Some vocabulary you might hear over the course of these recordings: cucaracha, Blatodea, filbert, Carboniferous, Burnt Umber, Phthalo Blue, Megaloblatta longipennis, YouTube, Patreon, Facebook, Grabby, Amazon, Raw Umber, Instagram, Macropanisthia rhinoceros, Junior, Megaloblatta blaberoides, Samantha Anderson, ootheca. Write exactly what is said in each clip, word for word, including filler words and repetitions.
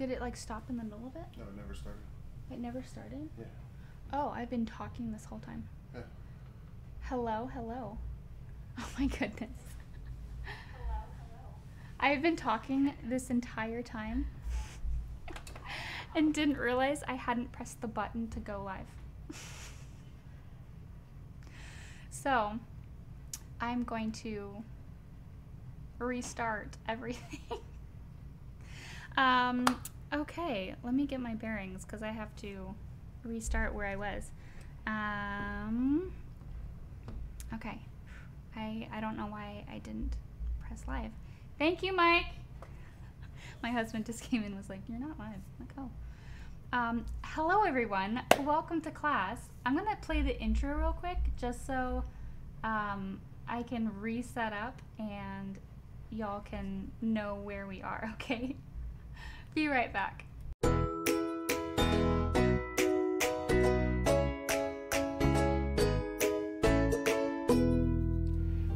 Did it like stop in the middle of it? No, it never started. It never started? Yeah. Oh, I've been talking this whole time. Yeah. Hello, hello. Oh my goodness. Hello, hello. I've been talking this entire time and didn't realize I hadn't pressed the button to go live. So, I'm going to restart everything. um, okay, let me get my bearings because I have to restart where I was. Um, okay, I, I don't know why I didn't press live. Thank you, Mike. My husband just came in and was like, you're not live. I'm like, oh. Um, hello, everyone. Welcome to class. I'm going to play the intro real quick just so um, I can reset up and y'all can know where we are, okay? Be right back.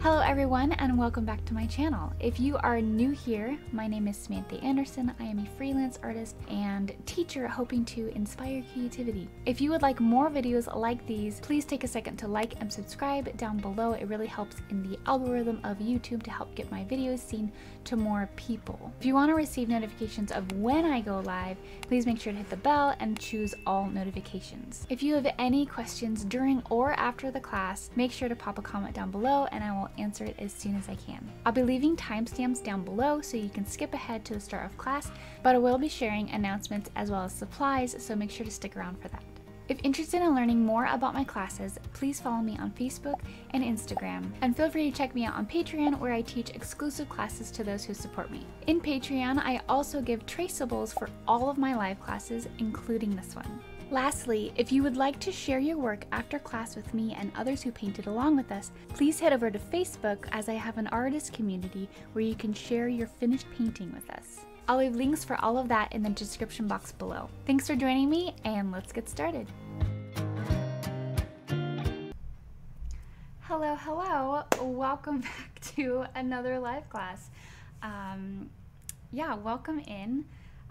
Hello everyone and welcome back to my channel. If you are new here, my name is Samantha Anderson. I am a freelance artist and teacher hoping to inspire creativity. If you would like more videos like these, please take a second to like and subscribe down below. It really helps in the algorithm of YouTube to help get my videos seen to more people. If you want to receive notifications of when I go live, please make sure to hit the bell and choose all notifications. If you have any questions during or after the class, make sure to pop a comment down below and I will answer it as soon as I can. I'll be leaving timestamps down below so you can skip ahead to the start of class, but I will be sharing announcements as well as supplies, so make sure to stick around for that. If interested in learning more about my classes, please follow me on Facebook and Instagram, and feel free to check me out on Patreon where I teach exclusive classes to those who support me. In Patreon, I also give traceables for all of my live classes, including this one. Lastly, if you would like to share your work after class with me and others who painted along with us, please head over to Facebook as I have an artist community where you can share your finished painting with us. I'll leave links for all of that in the description box below. Thanks for joining me and let's get started. Hello, hello. Welcome back to another live class. Um, yeah, welcome in.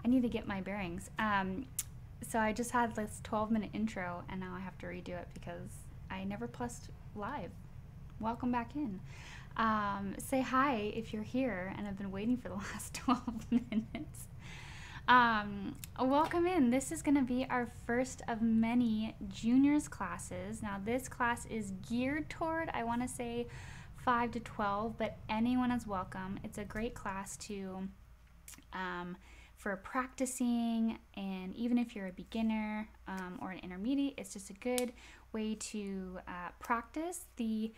I need to get my bearings. Um, So I just had this twelve minute intro and now I have to redo it because I never pressed live. Welcome back in. Um, say hi if you're here and I've been waiting for the last twelve minutes. Um, welcome in. This is going to be our first of many juniors classes. Now this class is geared toward, I want to say five to twelve, but anyone is welcome. It's a great class to... Um, for practicing, and even if you're a beginner um, or an intermediate, it's just a good way to uh, practice. The,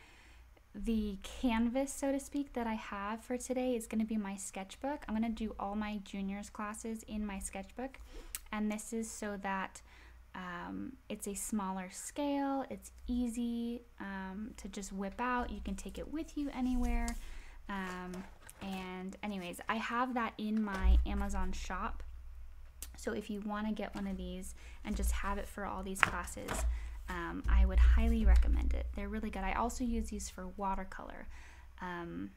the canvas, so to speak, that I have for today is gonna be my sketchbook. I'm gonna do all my juniors classes in my sketchbook, and this is so that um, it's a smaller scale, it's easy um, to just whip out, you can take it with you anywhere. Um, And anyways, I have that in my Amazon shop. So if you want to get one of these and just have it for all these classes, um, I would highly recommend it. They're really good. I also use these for watercolor. Um,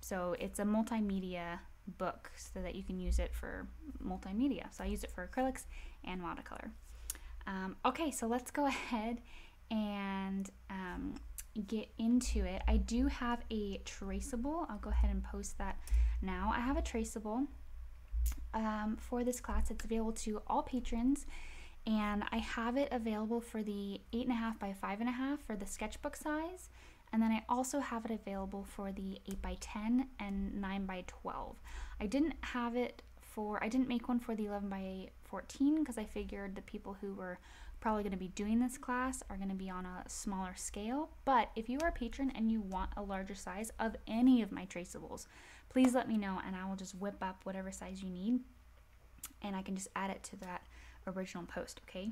so it's a multimedia book so that you can use it for multimedia. So I use it for acrylics and watercolor. Um, okay, so let's go ahead and... Um, get into it. I do have a traceable. I'll go ahead and post that now. I have a traceable um, for this class. It's available to all patrons, and I have it available for the eight and a half by five and a half for the sketchbook size, and then I also have it available for the eight by ten and nine by twelve. I didn't have it for. I didn't make one for the eleven by fourteen because I figured the people who were probably going to be doing this class are going to be on a smaller scale, but if you are a patron and you want a larger size of any of my traceables, please let me know and I will just whip up whatever size you need and I can just add it to that original post, okay?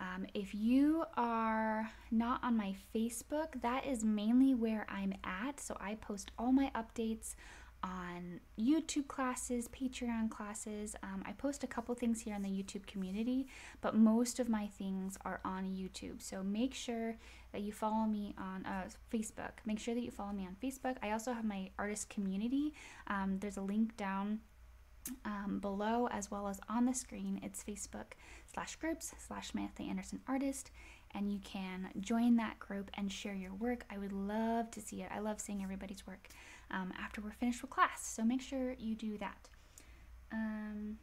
Um, if you are not on my Facebook, that is mainly where I'm at, so I post all my updates on YouTube classes, Patreon classes. Um, I post a couple things here in the YouTube community, but most of my things are on YouTube. So make sure that you follow me on uh, Facebook. Make sure that you follow me on Facebook. I also have my artist community. Um, there's a link down um, below as well as on the screen. It's Facebook slash groups slash Samantha Anderson Artist, and you can join that group and share your work. I would love to see it. I love seeing everybody's work um, after we're finished with class, so make sure you do that. Um,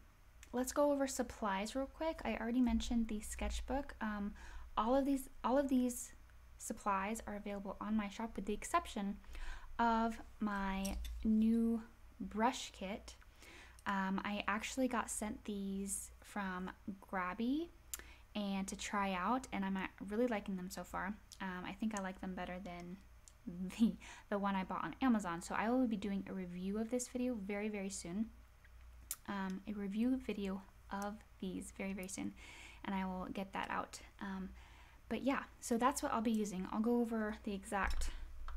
let's go over supplies real quick. I already mentioned the sketchbook. Um, all of these, all of these supplies are available on my shop with the exception of my new brush kit. Um, I actually got sent these from Grabby and to try out, and I'm really liking them so far. Um, I think I like them better than the, the one I bought on Amazon. So I will be doing a review of this video very, very soon. Um, a review video of these very, very soon, and I will get that out. Um, but yeah, so that's what I'll be using. I'll go over the exact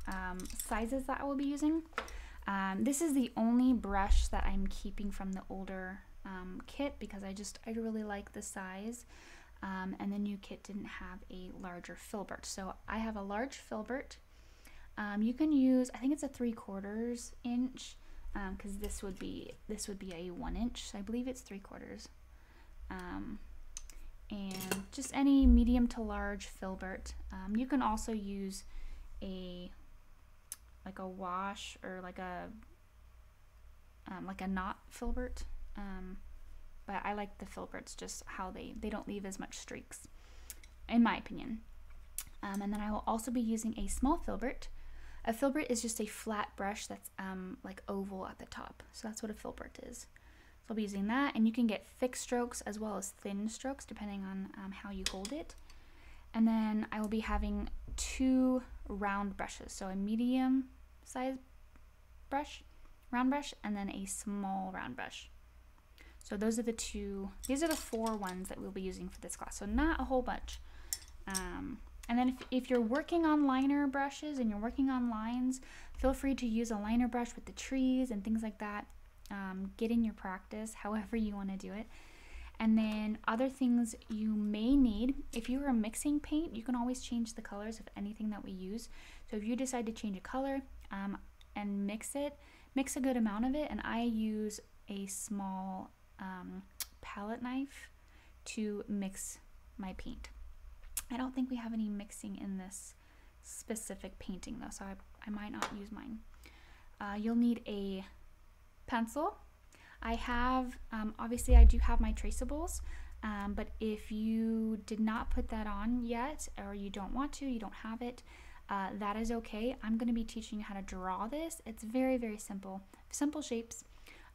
um, sizes that I will be using. Um, this is the only brush that I'm keeping from the older um, kit because I just, I really like the size. Um, and the new kit didn't have a larger filbert. So I have a large filbert. Um, you can use, I think it's a three quarters inch, because um, this would be this would be a one inch. So I believe it's three quarters. Um, and just any medium to large filbert. Um, you can also use a like a wash or like a um, like a knot filbert. Um, But I like the filberts, just how they, they don't leave as much streaks, in my opinion. Um, and then I will also be using a small filbert. A filbert is just a flat brush that's um, like oval at the top. So that's what a filbert is. So I'll be using that, and you can get thick strokes as well as thin strokes depending on um, how you hold it. And then I will be having two round brushes. So a medium size brush, round brush, and then a small round brush. So those are the two, these are the four ones that we'll be using for this class. So not a whole bunch. Um, and then if, if you're working on liner brushes and you're working on lines, feel free to use a liner brush with the trees and things like that. Um, get in your practice, however you want to do it. And then other things you may need, if you are mixing paint, you can always change the colors of anything that we use. So if you decide to change a color um, and mix it, mix a good amount of it. And I use a small Um, palette knife to mix my paint. I don't think we have any mixing in this specific painting though, so I, I might not use mine. Uh, you'll need a pencil. I have, um, obviously I do have my traceables, um, but if you did not put that on yet, or you don't want to, you don't have it, uh, that is okay. I'm going to be teaching you how to draw this. It's very, very simple. Simple shapes.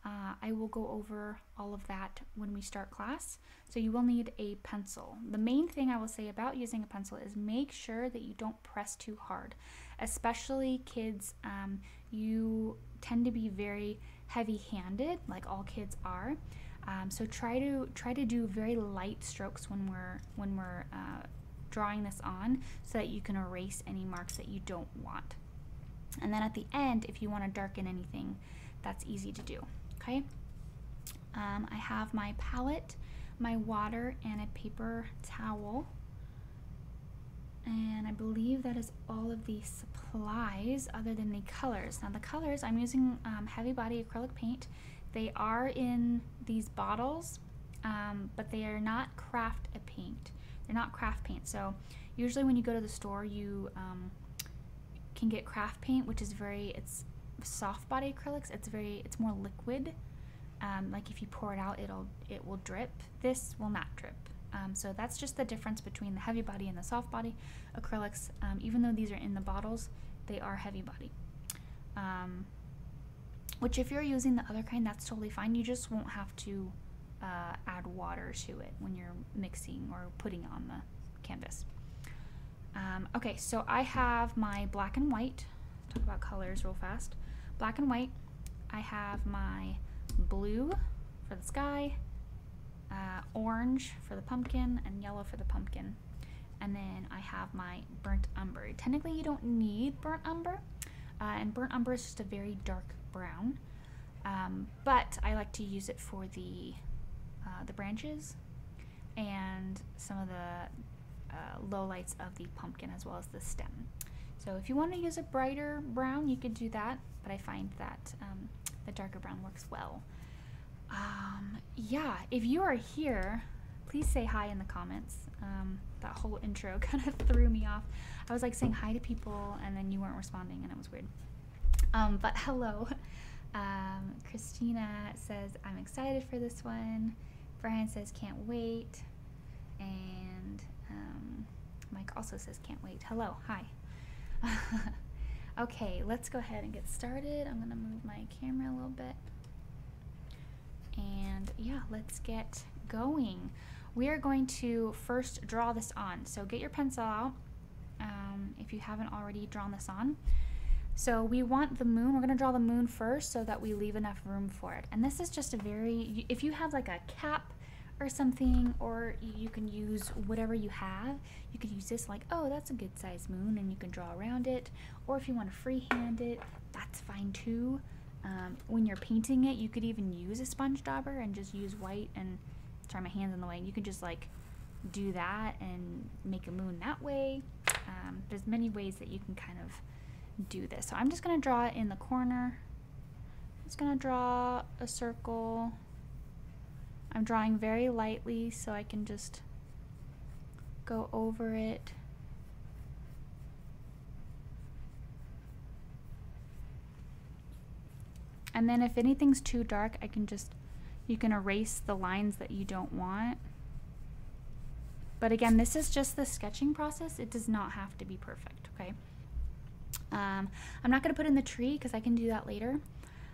Uh, I will go over all of that when we start class. So you will need a pencil. The main thing I will say about using a pencil is make sure that you don't press too hard. Especially kids, um, you tend to be very heavy-handed, like all kids are. Um, so try to try to do very light strokes when we're when we're uh, drawing this on, so that you can erase any marks that you don't want. And then at the end, if you want to darken anything, that's easy to do. Okay, um, I have my palette, my water, and a paper towel. And I believe that is all of the supplies other than the colors. Now the colors, I'm using um, heavy body acrylic paint. They are in these bottles, um, but they are not craft a paint. They're not craft paint. So usually when you go to the store, you um, can get craft paint, which is very, it's soft body acrylics, it's very it's more liquid. Um, like if you pour it out, it'll it will drip. This will not drip. Um, so that's just the difference between the heavy body and the soft body acrylics. Um, even though these are in the bottles, they are heavy body. Um, which if you're using the other kind, that's totally fine. You just won't have to uh, add water to it when you're mixing or putting on the canvas. Um, okay, so I have my black and white. Talk about colors real fast. Black and white. I have my blue for the sky, uh, orange for the pumpkin, and yellow for the pumpkin. And then I have my burnt umber. Technically you don't need burnt umber, uh, and burnt umber is just a very dark brown, um, but I like to use it for the uh, the branches and some of the uh, low lights of the pumpkin as well as the stem. So if you want to use a brighter brown, you could do that, but I find that um, the darker brown works well. Um, yeah, if you are here, please say hi in the comments. Um, that whole intro kind of threw me off. I was like saying hi to people and then you weren't responding and it was weird. Um, but hello. Um, Christina says, I'm excited for this one. Brian says, can't wait. And um, Mike also says, can't wait. Hello, hi. Okay, let's go ahead and get started. I'm gonna move my camera a little bit. And yeah, let's get going. We are going to first draw this on. So get your pencil out um, if you haven't already drawn this on. So we want the moon. We're gonna draw the moon first so that we leave enough room for it. And this is just a very, if you have like a cap or something, or you can use whatever you have, you could use this like, oh, that's a good size moon, and you can draw around it. Or if you wanna freehand it, that's fine too. Um, when you're painting it, you could even use a sponge dauber and just use white and, sorry, my hand's in the way, and you could just like do that and make a moon that way. Um, there's many ways that you can kind of do this. So I'm just gonna draw it in the corner. I'm just gonna draw a circle. I'm drawing very lightly so I can just go over it. And then if anything's too dark, I can just, you can erase the lines that you don't want. But again, this is just the sketching process. It does not have to be perfect, okay? Um, I'm not gonna put in the tree because I can do that later.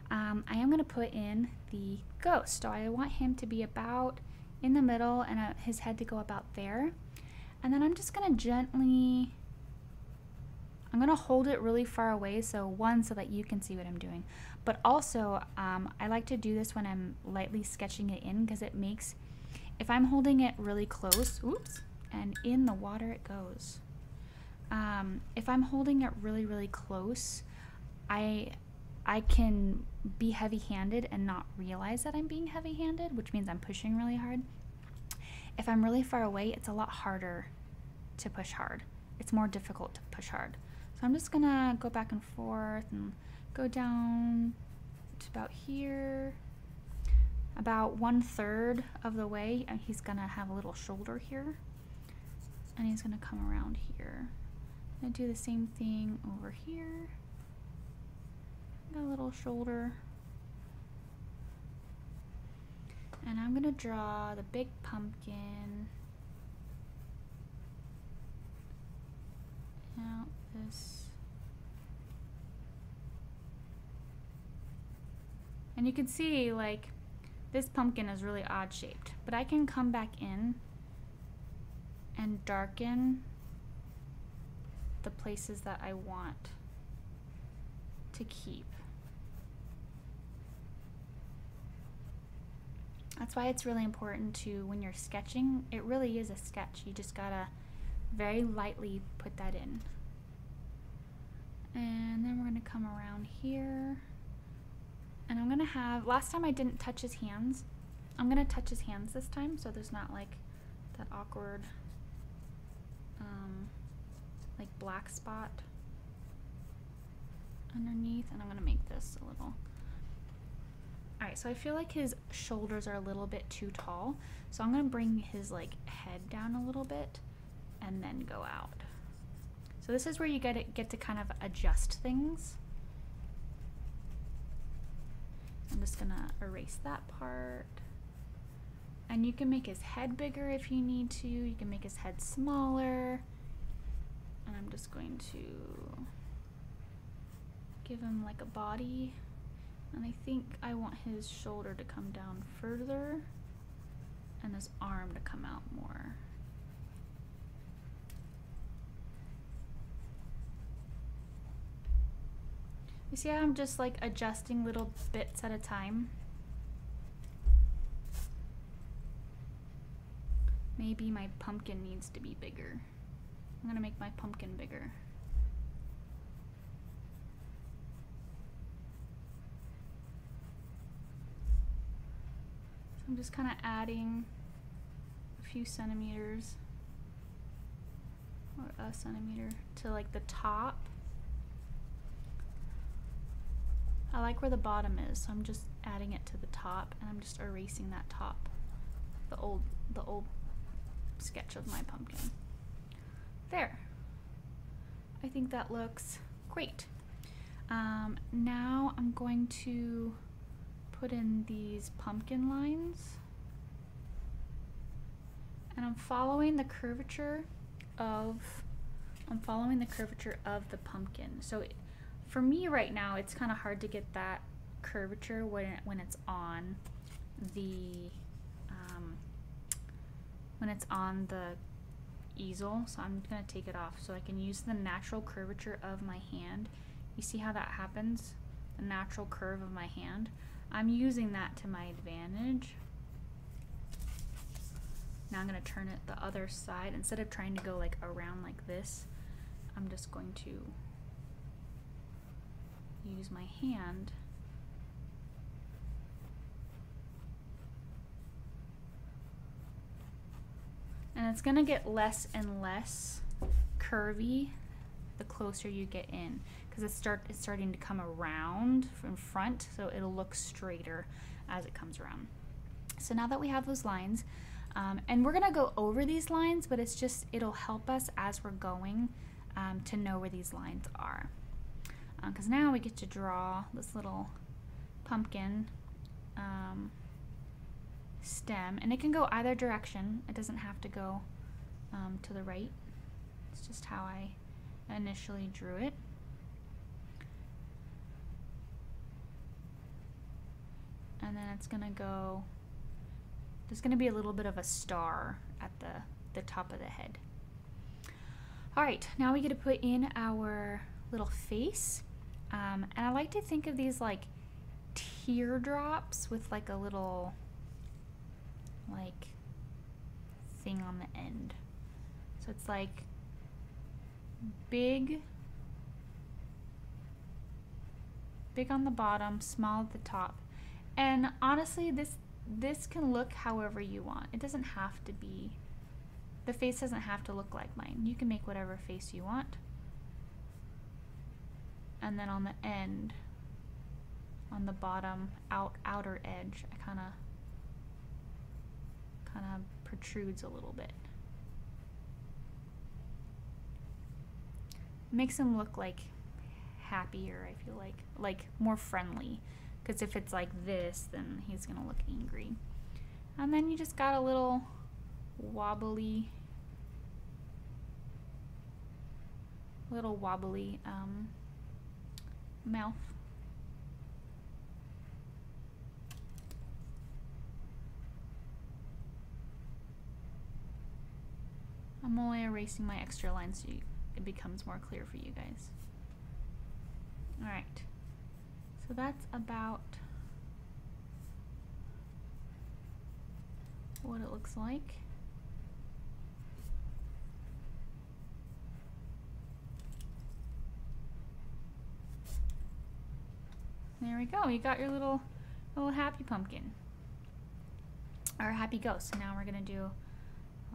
Um, I am gonna put in the ghost. So I want him to be about in the middle and uh, his head to go about there. And then I'm just gonna gently, I'm gonna hold it really far away, so one, so that you can see what I'm doing. But also, um, I like to do this when I'm lightly sketching it in, because it makes, if I'm holding it really close, oops, and in the water it goes. Um, if I'm holding it really, really close, I, I can be heavy-handed and not realize that I'm being heavy-handed, which means I'm pushing really hard. If I'm really far away, it's a lot harder to push hard. It's more difficult to push hard. So I'm just gonna go back and forth and go down to about here, about one third of the way, and he's gonna have a little shoulder here, and he's gonna come around here. I'm gonna do the same thing over here. Got a little shoulder, and I'm gonna draw the big pumpkin out this. And you can see, like, this pumpkin is really odd shaped, but I can come back in and darken the places that I want to keep. That's why it's really important to, when you're sketching, it really is a sketch. You just gotta very lightly put that in. And then we're gonna come around here. And I'm gonna have, last time I didn't touch his hands. I'm gonna touch his hands this time so there's not like that awkward um, like black spot underneath. And I'm gonna make this a little. All right, so I feel like his shoulders are a little bit too tall. So I'm gonna bring his like head down a little bit and then go out. So this is where you get, it, get to kind of adjust things. I'm just gonna erase that part. And you can make his head bigger if you need to. You can make his head smaller. And I'm just going to give him like a body. And I think I want his shoulder to come down further and his arm to come out more. You see how I'm just like adjusting little bits at a time? Maybe my pumpkin needs to be bigger. I'm gonna make my pumpkin bigger. So I'm just kind of adding a few centimeters or a centimeter to like the top. I like where the bottom is, so I'm just adding it to the top, and I'm just erasing that top, the old the old sketch of my pumpkin. There. I think that looks great. Um, now I'm going to put in these pumpkin lines, and I'm following the curvature of I'm following the curvature of the pumpkin. So it, for me right now, it's kind of hard to get that curvature when it, when it's on the um, when it's on the easel. So I'm gonna take it off so I can use the natural curvature of my hand. You see how that happens? The natural curve of my hand. I'm using that to my advantage. Now I'm gonna turn it the other side. Instead of trying to go like around like this, I'm just going to use my hand and it's gonna get less and less curvy the closer you get in, because it start, it's starting to come around from front, so it'll look straighter as it comes around. So now that we have those lines, um, and we're gonna go over these lines, but it's just, it'll help us as we're going um, to know where these lines are. Because um, now we get to draw this little pumpkin um, stem, and it can go either direction. It doesn't have to go um, to the right. It's just how I initially drew it. And then it's gonna go, there's gonna be a little bit of a star at the, the top of the head. All right, now we get to put in our little face. Um, and I like to think of these like teardrops with like a little like thing on the end. So it's like big, big on the bottom, small at the top. And honestly, this this can look however you want. It doesn't have to be, the face doesn't have to look like mine. You can make whatever face you want. And then on the end, on the bottom out outer edge, I kind of kind of protrudes a little bit. Makes them look like happier, I feel like, like more friendly. Because if it's like this, then he's gonna look angry. And then you just got a little wobbly, little wobbly um, mouth. I'm only erasing my extra lines so you, it becomes more clear for you guys. All right, so that's about what it looks like. There we go, you got your little, little happy pumpkin, or happy ghost. So now we're gonna do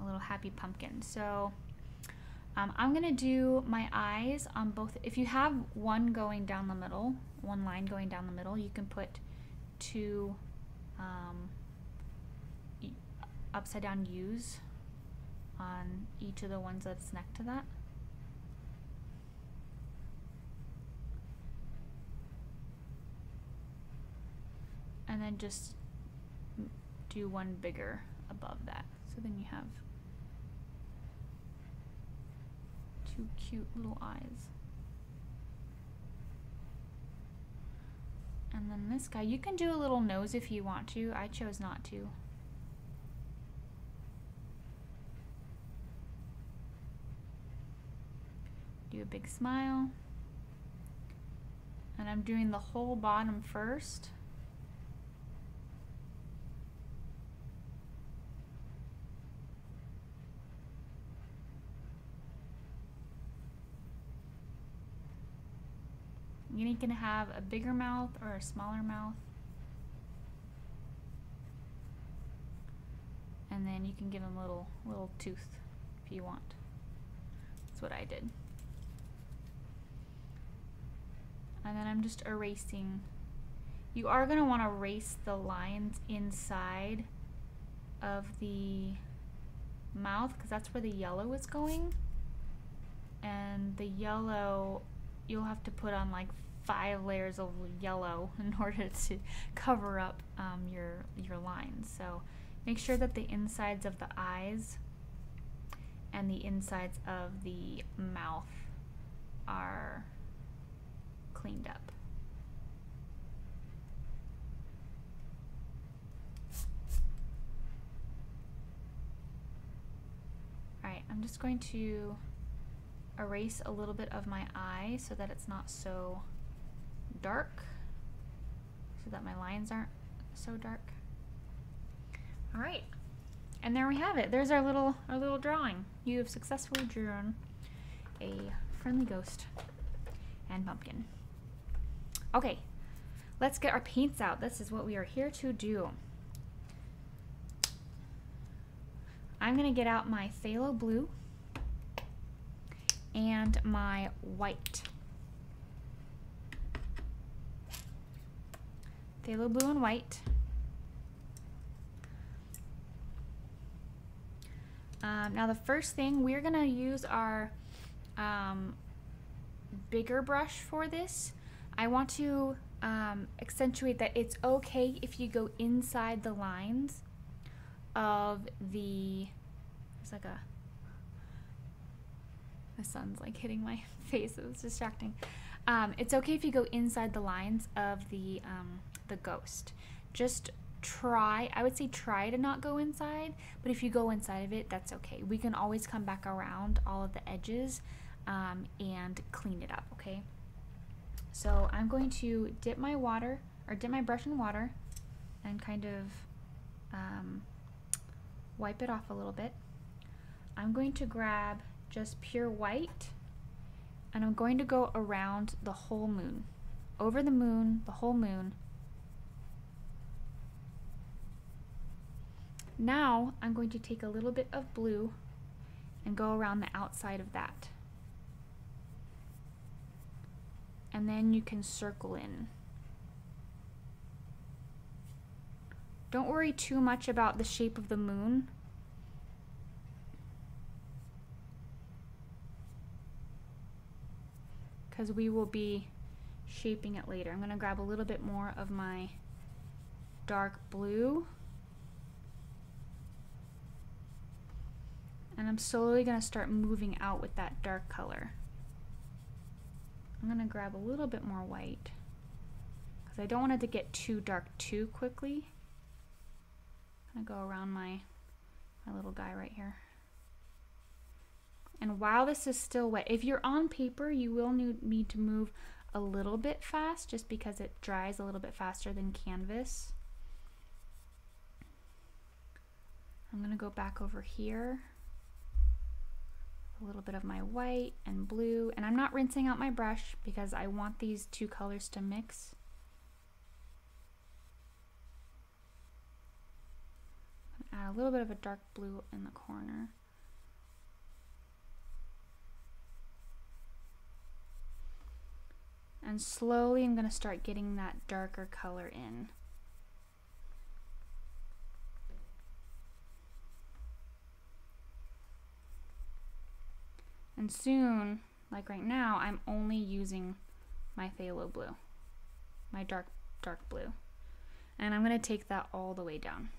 a little happy pumpkin. So um, I'm gonna do my eyes on both. If you have one going down the middle, one line going down the middle, you can put two um, upside down U's on each of the ones that's next to that. And then just do one bigger above that. So then you have two cute little eyes. And then this guy, you can do a little nose if you want to. I chose not to. Do a big smile. And I'm doing the whole bottom first. You can have a bigger mouth or a smaller mouth, and then you can give him a little little tooth if you want. That's what I did. And then I'm just erasing You are going to want to erase the lines inside of the mouth because that's where the yellow is going. And the yellow, you'll have to put on like five layers of yellow in order to cover up um, your, your lines. So make sure that the insides of the eyes and the insides of the mouth are cleaned up. Alright, I'm just going to erase a little bit of my eye so that it's not so dark, so that my lines aren't so dark. Alright, and there we have it. There's our little, our little drawing. You have successfully drawn a friendly ghost and pumpkin. Okay, let's get our paints out. This is what we are here to do. I'm gonna get out my Phthalo Blue and my white. Phthalo Blue and white. Um, now the first thing, we're gonna use our um, bigger brush for this. I want to um, accentuate that it's okay if you go inside the lines of the, there's like a, the sun's like hitting my face, it was distracting. Um, it's okay if you go inside the lines of the, um, the ghost. Just try, I would say try to not go inside, but if you go inside of it, that's okay. We can always come back around all of the edges um, and clean it up, okay? So I'm going to dip my water, or dip my brush in water and kind of, um, wipe it off a little bit. I'm going to grab just pure white and I'm going to go around the whole moon. Over the moon, the whole moon. Now I'm going to take a little bit of blue and go around the outside of that. And then you can circle in. Don't worry too much about the shape of the moon. Because we will be shaping it later. I'm going to grab a little bit more of my dark blue. And I'm slowly going to start moving out with that dark color. I'm going to grab a little bit more white. Because I don't want it to get too dark too quickly. I'm gonna go around my, my little guy right here. And while this is still wet, if you're on paper, you will need to move a little bit fast just because it dries a little bit faster than canvas. I'm gonna go back over here. A little bit of my white and blue, and I'm not rinsing out my brush because I want these two colors to mix. Add a little bit of a dark blue in the corner. And slowly I'm going to start getting that darker color in. And soon, like right now, I'm only using my phthalo blue, my dark, dark blue. And I'm going to take that all the way down.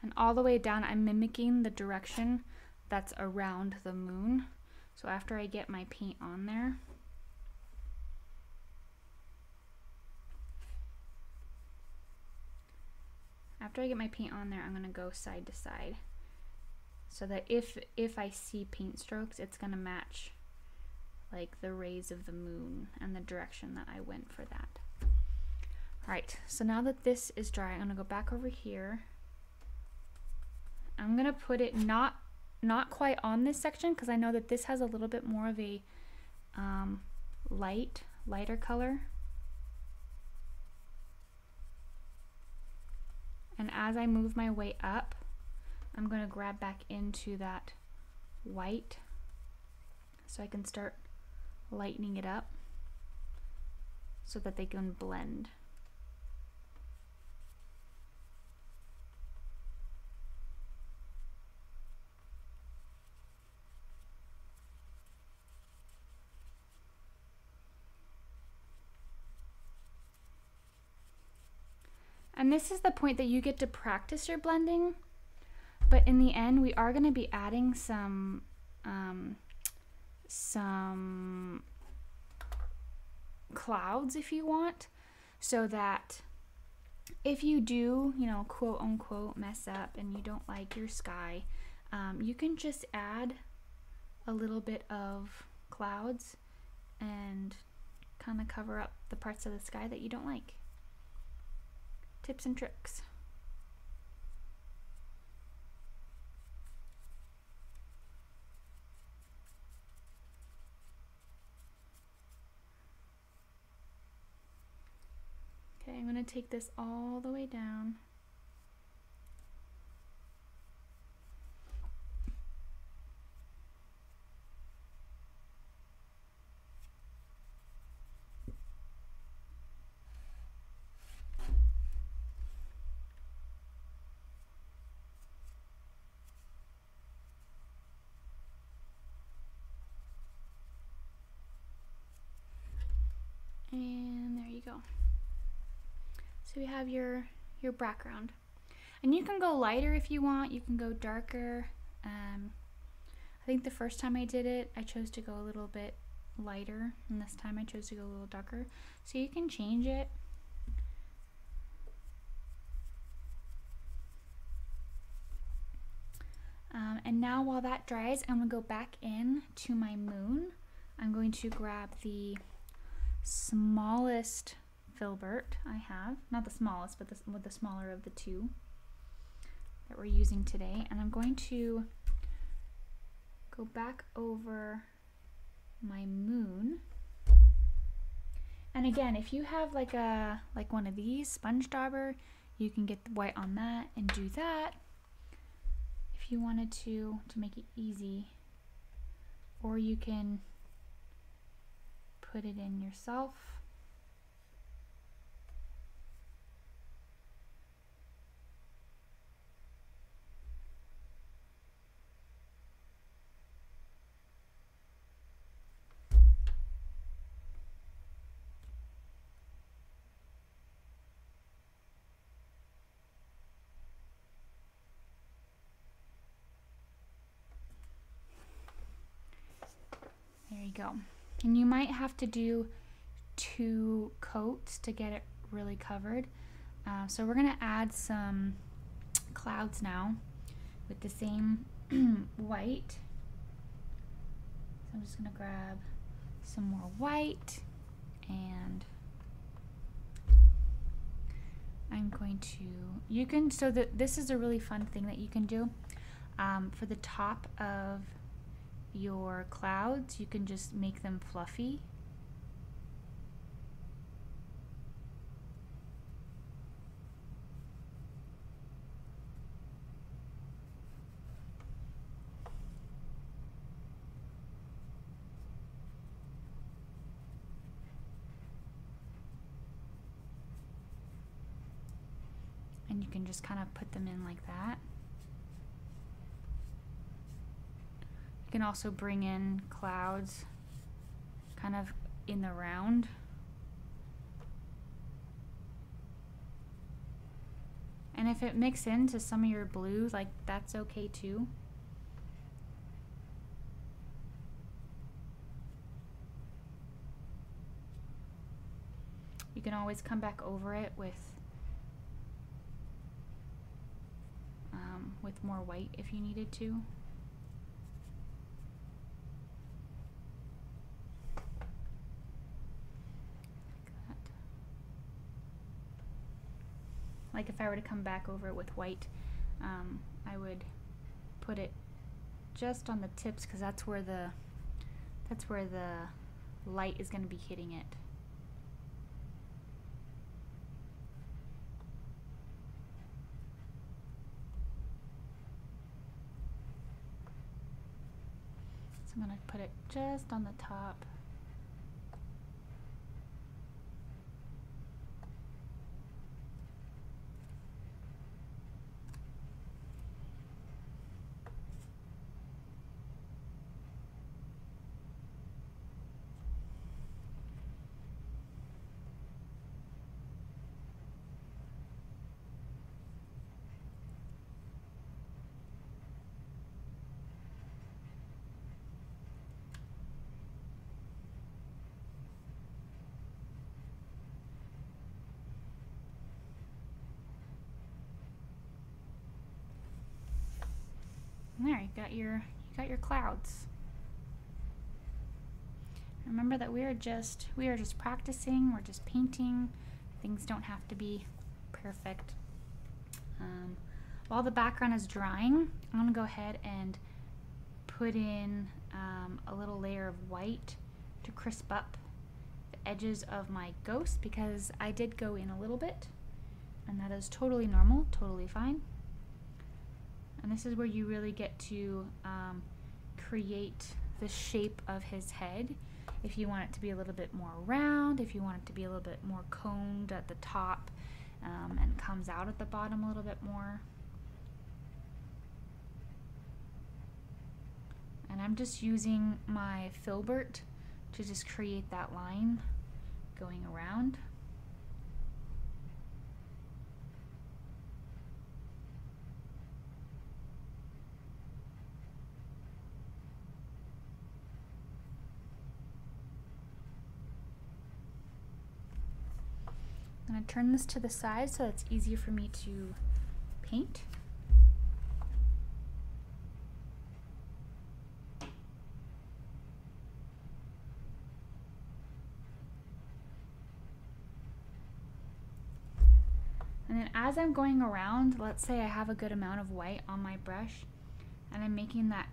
And all the way down, I'm mimicking the direction that's around the moon. So after I get my paint on there, after I get my paint on there, I'm gonna go side to side so that if if I see paint strokes, it's gonna match like the rays of the moon and the direction that I went for that. All right, so now that this is dry, I'm gonna go back over here. I'm gonna put it not not quite on this section because I know that this has a little bit more of a um, light, lighter color. And as I move my way up, I'm gonna grab back into that white so I can start lightening it up so that they can blend. And this is the point that you get to practice your blending, but in the end we are going to be adding some um, some clouds if you want, so that if you do, you know, quote unquote mess up and you don't like your sky, um, you can just add a little bit of clouds and kind of cover up the parts of the sky that you don't like. Tips and tricks. Okay, I'm going to take this all the way down. So you have your your background, and you can go lighter if you want, you can go darker. um, I think the first time I did it I chose to go a little bit lighter, and this time I chose to go a little darker, so you can change it. Um, and now while that dries, I'm gonna go back in to my moon. I'm going to grab the smallest filbert I have, not the smallest, but the, with the smaller of the two that we're using today, and I'm going to go back over my moon. And again, if you have like a like one of these sponge dauber, you can get the white on that and do that if you wanted to to make it easy, or you can put it in yourself. There you go. And you might have to do two coats to get it really covered. Uh, so we're gonna add some clouds now with the same white. So I'm just gonna grab some more white, and I'm going to, you can, so that this is a really fun thing that you can do. Um, for the top of your clouds, you can just make them fluffy. And you can just kind of put them in like that. You can also bring in clouds kind of in the round. And if it mixes into some of your blue, like, that's okay too. You can always come back over it with um, with more white if you needed to. Like if I were to come back over it with white, um, I would put it just on the tips, because that's where the that's where the light is going to be hitting it. So I'm going to put it just on the top. There, you got your you got your clouds. Remember that we are just we are just practicing. We're just painting. Things don't have to be perfect. Um, while the background is drying, I'm gonna go ahead and put in um, a little layer of white to crisp up the edges of my ghost, because I did go in a little bit, and that is totally normal, totally fine. And this is where you really get to um, create the shape of his head. If you want it to be a little bit more round, if you want it to be a little bit more coned at the top um, and comes out at the bottom a little bit more. And I'm just using my filbert to just create that line going around. I'm going to turn this to the side so it's easier for me to paint. And then as I'm going around, let's say I have a good amount of white on my brush and I'm making that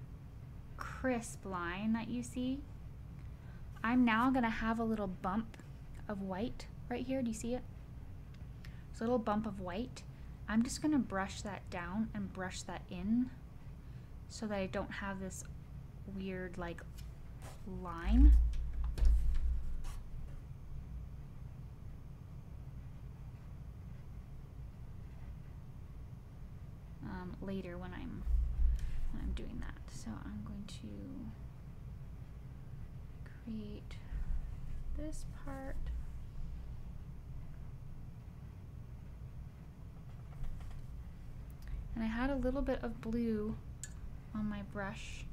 crisp line that you see, I'm now going to have a little bump of white right here. Do you see it? So a little bump of white. I'm just gonna brush that down and brush that in so that I don't have this weird like line. Um, later when I'm when I'm doing that. So I'm going to create this part. And I had a little bit of blue on my brush,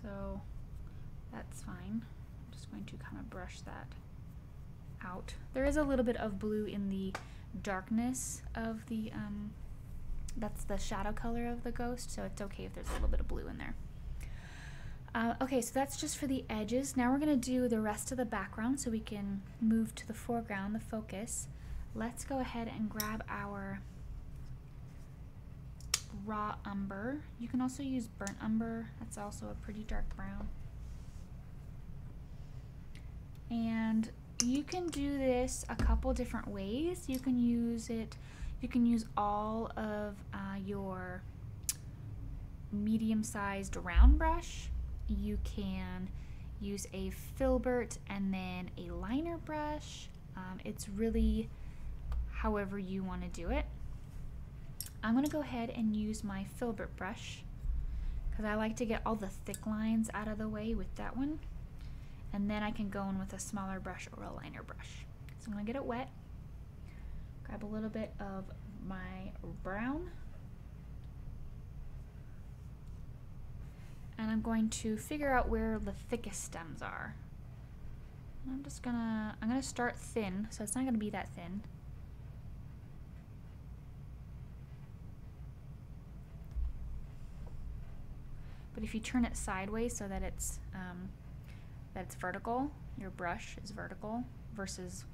so that's fine. I'm just going to kind of brush that out. There is a little bit of blue in the darkness of the, um, that's the shadow color of the ghost, so it's okay if there's a little bit of blue in there. Uh, okay, so that's just for the edges. Now we're gonna do the rest of the background so we can move to the foreground, the focus. Let's go ahead and grab our Raw Umber. You can also use Burnt Umber. That's also a pretty dark brown. And you can do this a couple different ways. You can use it, you can use all of uh, your medium-sized round brush. You can use a filbert and then a liner brush. Um, it's really however you want to do it. I'm going to go ahead and use my filbert brush because I like to get all the thick lines out of the way with that one, and then I can go in with a smaller brush or a liner brush. So I'm going to get it wet, grab a little bit of my brown, and I'm going to figure out where the thickest stems are. And I'm just going to, I'm going to start thin, so it's not going to be that thin. But if you turn it sideways so that it's um, that it's vertical, your brush is vertical versus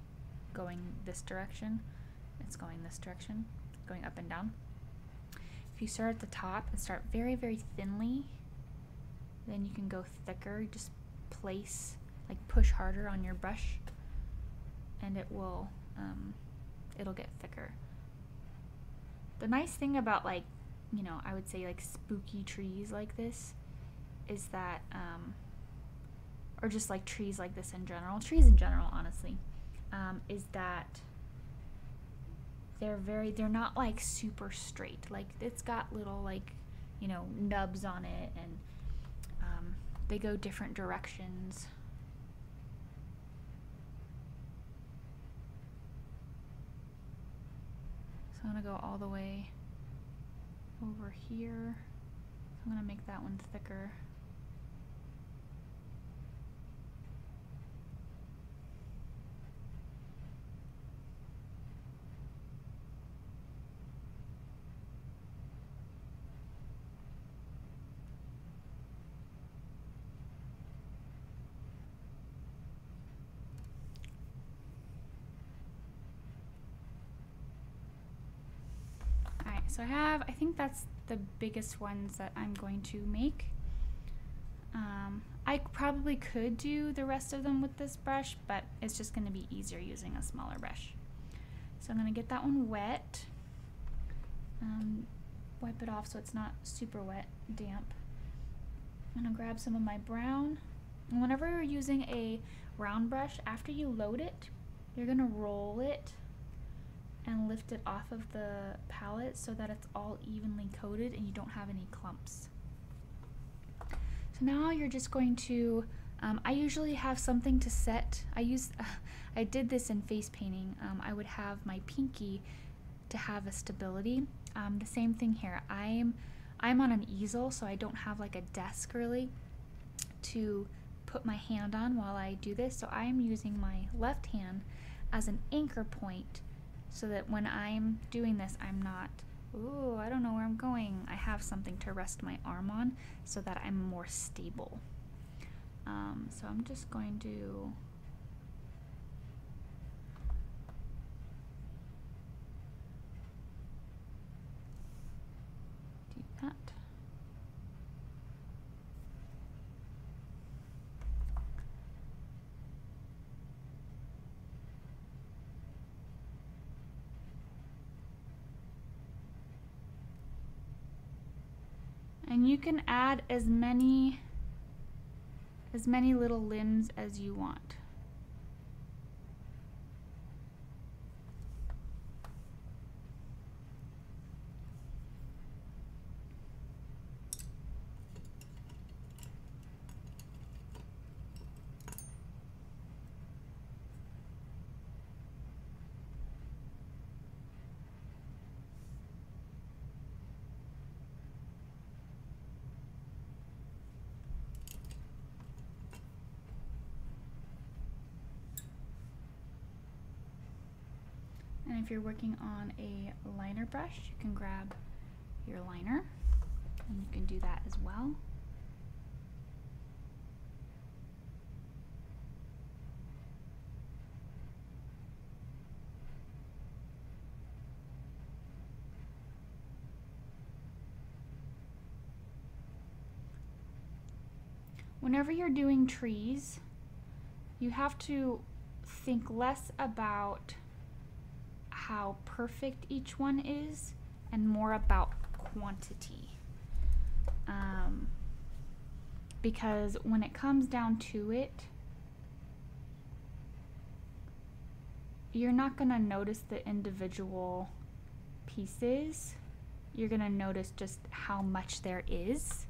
going this direction, it's going this direction, going up and down. If you start at the top and start very, very thinly, then you can go thicker. Just place, like push harder on your brush, and it will um, it'll get thicker. The nice thing about like, you know, I would say like spooky trees like this is that, um, or just like trees like this in general, trees in general, honestly, um, is that they're very, they're not like super straight. Like it's got little like, you know, nubs on it, and um, they go different directions. So I'm gonna go all the way over here. I'm gonna make that one thicker. So I have, I think that's the biggest ones that I'm going to make. Um, I probably could do the rest of them with this brush, but it's just going to be easier using a smaller brush. So I'm going to get that one wet, um, wipe it off so it's not super wet, damp. I'm going to grab some of my brown. And whenever you're using a round brush, after you load it, you're going to roll it and lift it off of the palette so that it's all evenly coated and you don't have any clumps. So now you're just going to, um, I usually have something to set. I use, uh, I did this in face painting. Um, I would have my pinky to have a stability. Um, the same thing here. I'm, I'm on an easel, so I don't have like a desk really to put my hand on while I do this. So I'm using my left hand as an anchor point, so that when I'm doing this, I'm not, ooh, I don't know where I'm going. I have something to rest my arm on so that I'm more stable. Um, so I'm just going to do that. And you can add as many as many little limbs as you want. If you're working on a liner brush, you can grab your liner and you can do that as well. Whenever you're doing trees, you have to think less about how perfect each one is and more about quantity, um, because when it comes down to it, you're not gonna notice the individual pieces, you're gonna notice just how much there is.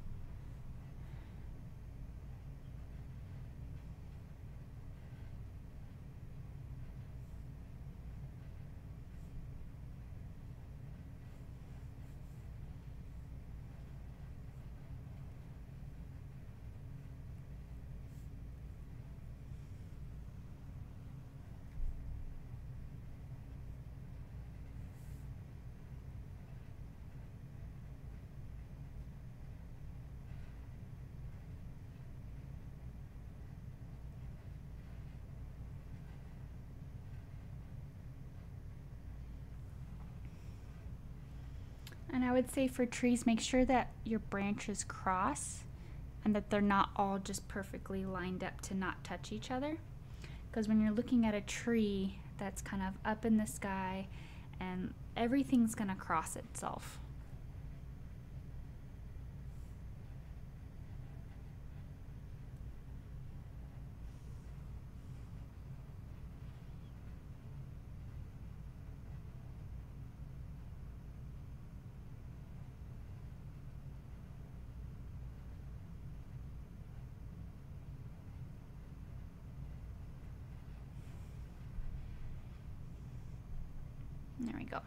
And I would say for trees, make sure that your branches cross and that they're not all just perfectly lined up to not touch each other. Because when you're looking at a tree that's kind of up in the sky, and everything's gonna cross itself. There we go.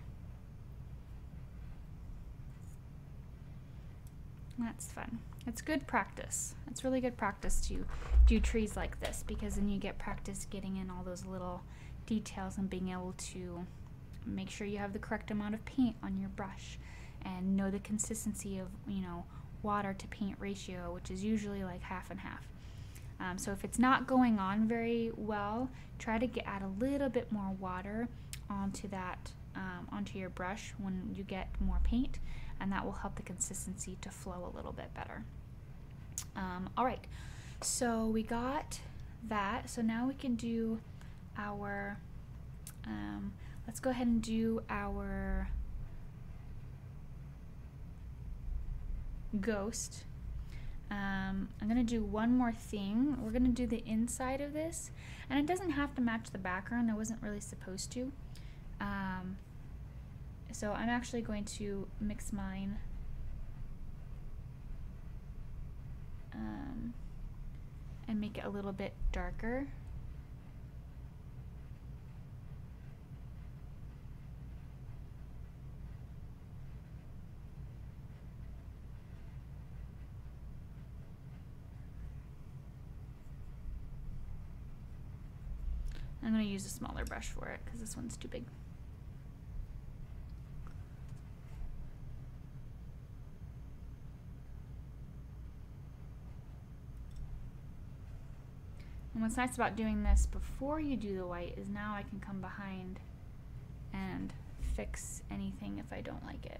That's fun. It's good practice. It's really good practice to do trees like this, because then you get practice getting in all those little details and being able to make sure you have the correct amount of paint on your brush and know the consistency of, you know, water to paint ratio, which is usually like half and half. Um, so if it's not going on very well, try to get, add a little bit more water onto that, um, onto your brush when you get more paint, and that will help the consistency to flow a little bit better. Um, all right, so we got that. So now we can do our, um, let's go ahead and do our ghost. Um, I'm gonna do one more thing. We're gonna do the inside of this, and it doesn't have to match the background. I wasn't really supposed to. Um, so I'm actually going to mix mine. Um, and make it a little bit darker. I'm going to use a smaller brush for it because this one's too big. And what's nice about doing this before you do the white is now I can come behind and fix anything if I don't like it.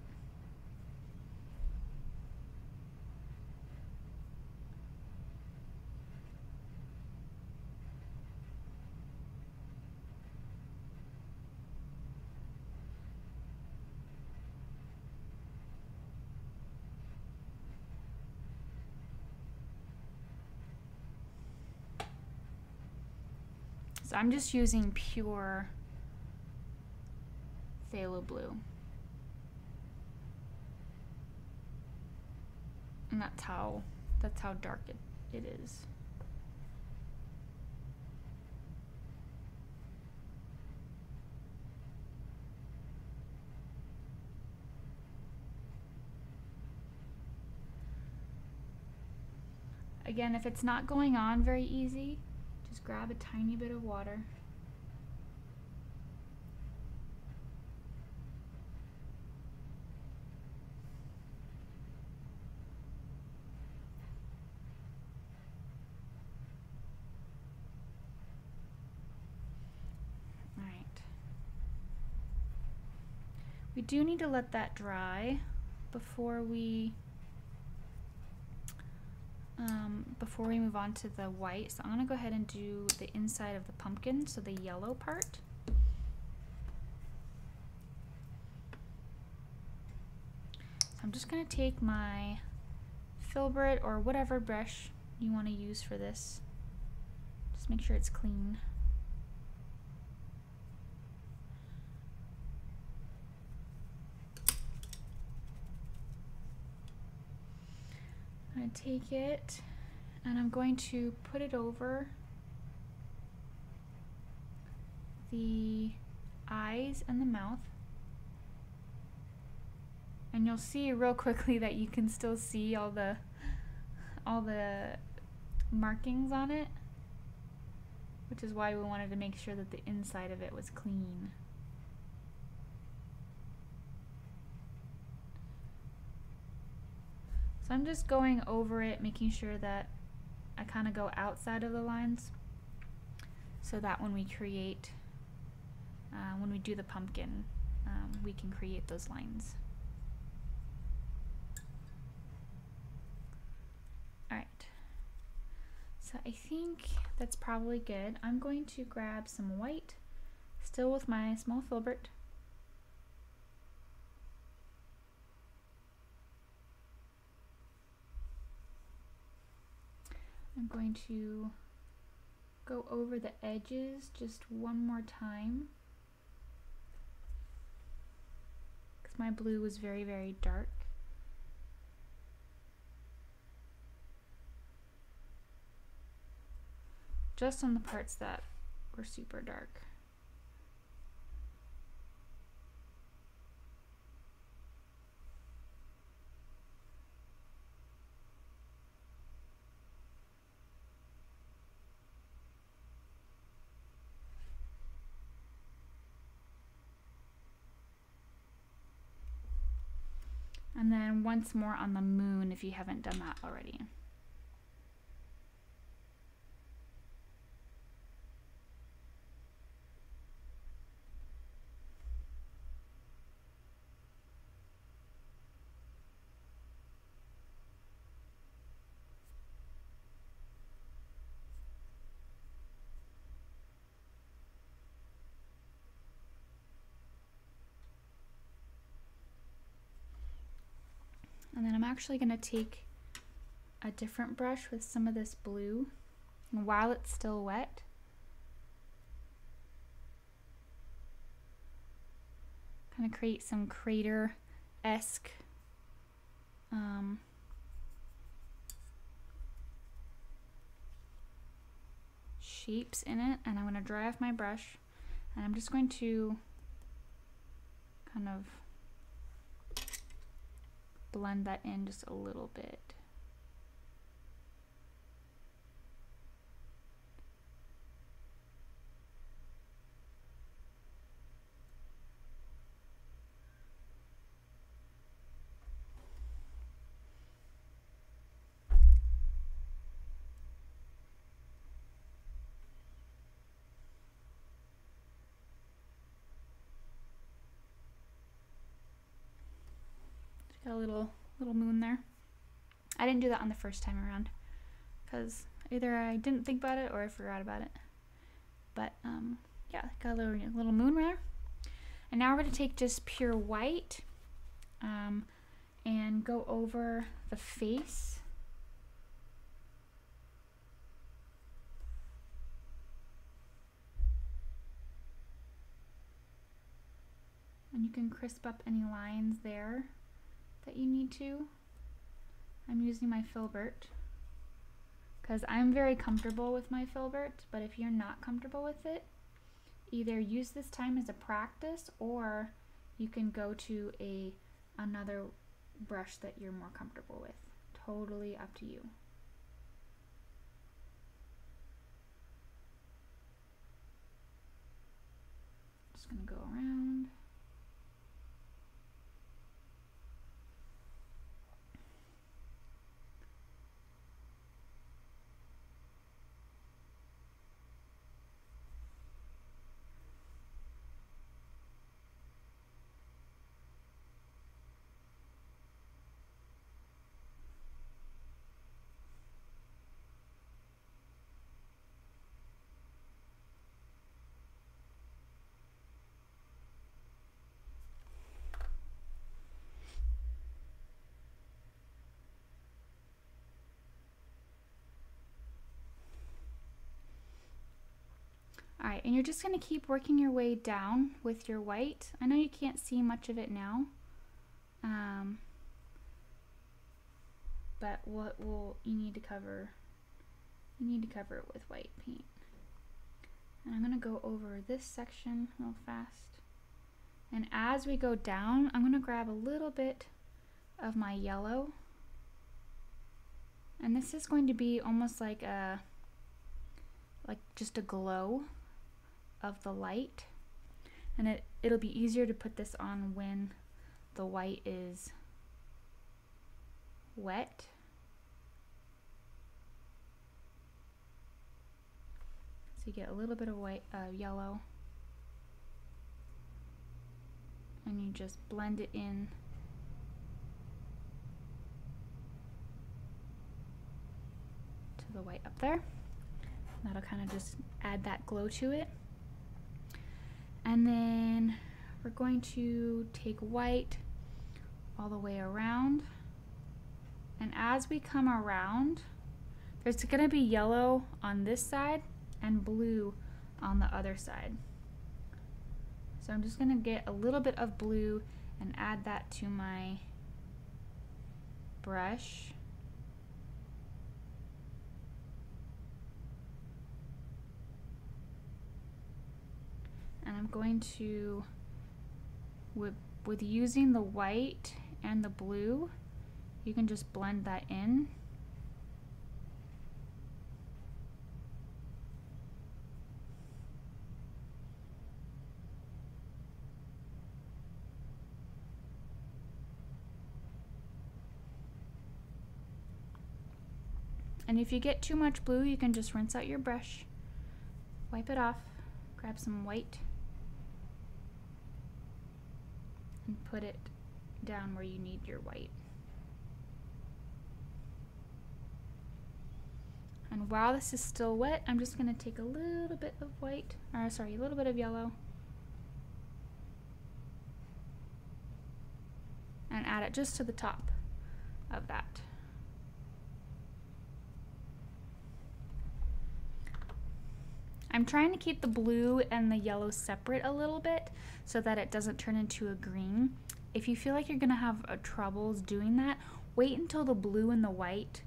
So I'm just using pure Phthalo Blue. And that's how, that's how dark it, it is. Again, if it's not going on very easy, just grab a tiny bit of water. All right. We do need to let that dry before we Um, before we move on to the white. So I'm going to go ahead and do the inside of the pumpkin, so the yellow part. So I'm just going to take my filbert or whatever brush you want to use for this. Just make sure it's clean. I'm going to take it and I'm going to put it over the eyes and the mouth, and you'll see real quickly that you can still see all the all the markings on it, which is why we wanted to make sure that the inside of it was clean. So I'm just going over it, making sure that I kind of go outside of the lines, so that when we create, uh, when we do the pumpkin, um, we can create those lines. All right, so I think that's probably good. I'm going to grab some white, still with my small filbert. I'm going to go over the edges just one more time, because my blue was very, very dark. Just on the parts that were super dark. and then once more on the moon if you haven't done that already. And then I'm actually going to take a different brush with some of this blue, and while it's still wet, kind of create some crater-esque um, shapes in it. And I'm going to dry off my brush, and I'm just going to kind of blend that in just a little bit. A little little moon there. I didn't do that on the first time around because either I didn't think about it or I forgot about it. But um, yeah, got a little little moon there. And now we're going to take just pure white um, and go over the face. And you can crisp up any lines there that you need to. I'm using my filbert because I'm very comfortable with my filbert, but if you're not comfortable with it, either use this time as a practice or you can go to a another brush that you're more comfortable with. Totally up to you. Just gonna go around. Alright, and you're just going to keep working your way down with your white. I know you can't see much of it now, um, but what will you need to cover? You need to cover it with white paint. And I'm going to go over this section real fast. And as we go down, I'm going to grab a little bit of my yellow. And this is going to be almost like a, like just a glow of the light, and it it'll be easier to put this on when the white is wet. So you get a little bit of white, uh, yellow, and you just blend it in. To the white up there. That'll kind of just add that glow to it. And then we're going to take white all the way around. And as we come around, there's going to be yellow on this side and blue on the other side. So I'm just going to get a little bit of blue and add that to my brush. And I'm going to, with, with using the white and the blue, you can just blend that in. And if you get too much blue, you can just rinse out your brush, wipe it off, grab some white, and put it down where you need your white. And while this is still wet, I'm just going to take a little bit of white, or sorry, a little bit of yellow, and add it just to the top of that. I'm trying to keep the blue and the yellow separate a little bit so that it doesn't turn into a green. If you feel like you're going to have uh, troubles doing that, wait until the blue and the white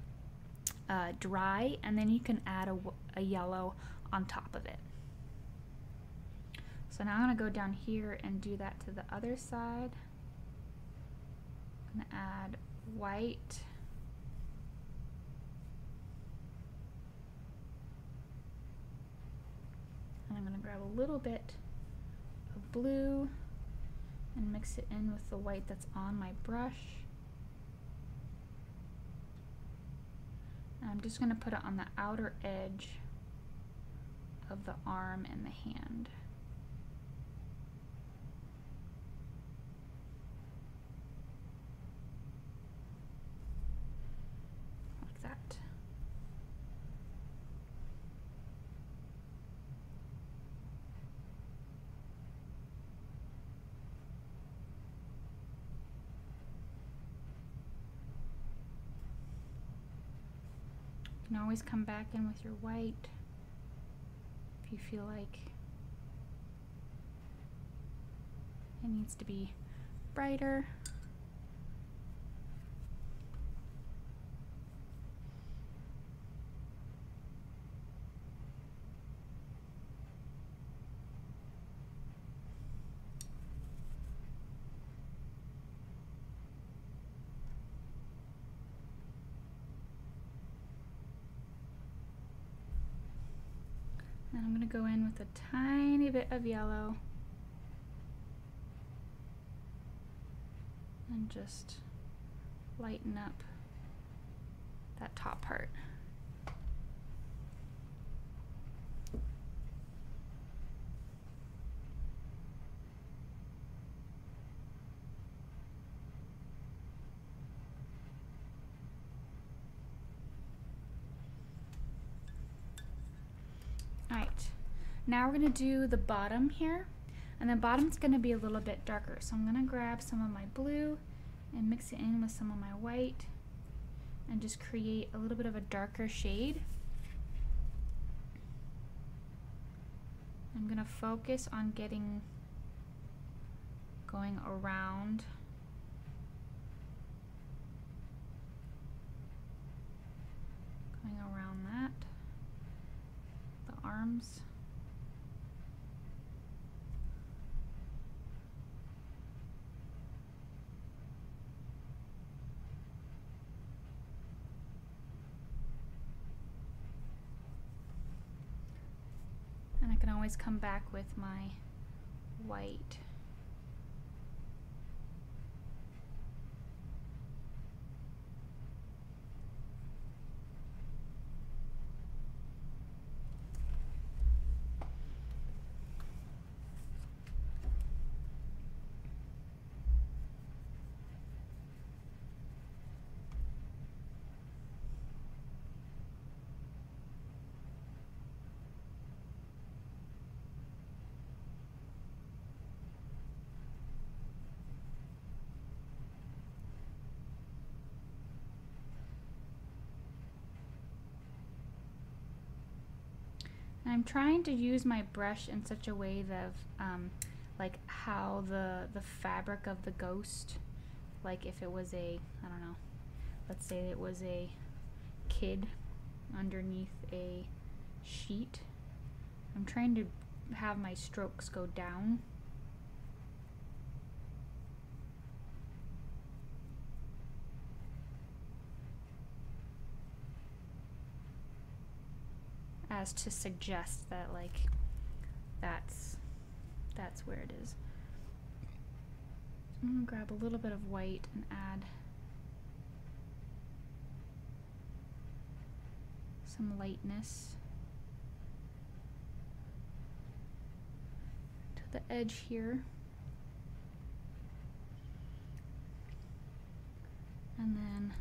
uh, dry, and then you can add a, a yellow on top of it. So now I'm going to go down here and do that to the other side. I'm going to add white. And I'm going to grab a little bit of blue and mix it in with the white that's on my brush. And I'm just going to put it on the outer edge of the arm and the hand. Like that. You can always come back in with your white if you feel like it needs to be brighter. And I'm going to go in with a tiny bit of yellow and just lighten up that top part. Now we're going to do the bottom here, and the bottom's going to be a little bit darker, so I'm going to grab some of my blue and mix it in with some of my white and just create a little bit of a darker shade. I'm going to focus on getting going around going around that, the arms. I can always come back with my white. I'm trying to use my brush in such a way that, um, like how the the fabric of the ghost, like if it was a, I don't know, let's say it was a kid underneath a sheet. I'm trying to have my strokes go down. As to suggest that, like, that's that's where it is. I'm gonna grab a little bit of white and add some lightness to the edge here. And then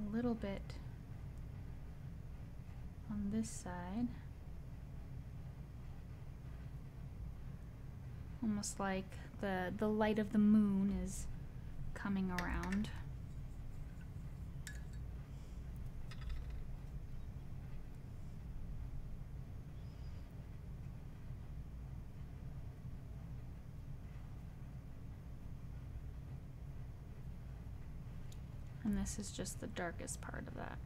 a little bit on this side. Almost like the, the light of the moon is coming around. And this is just the darkest part of that.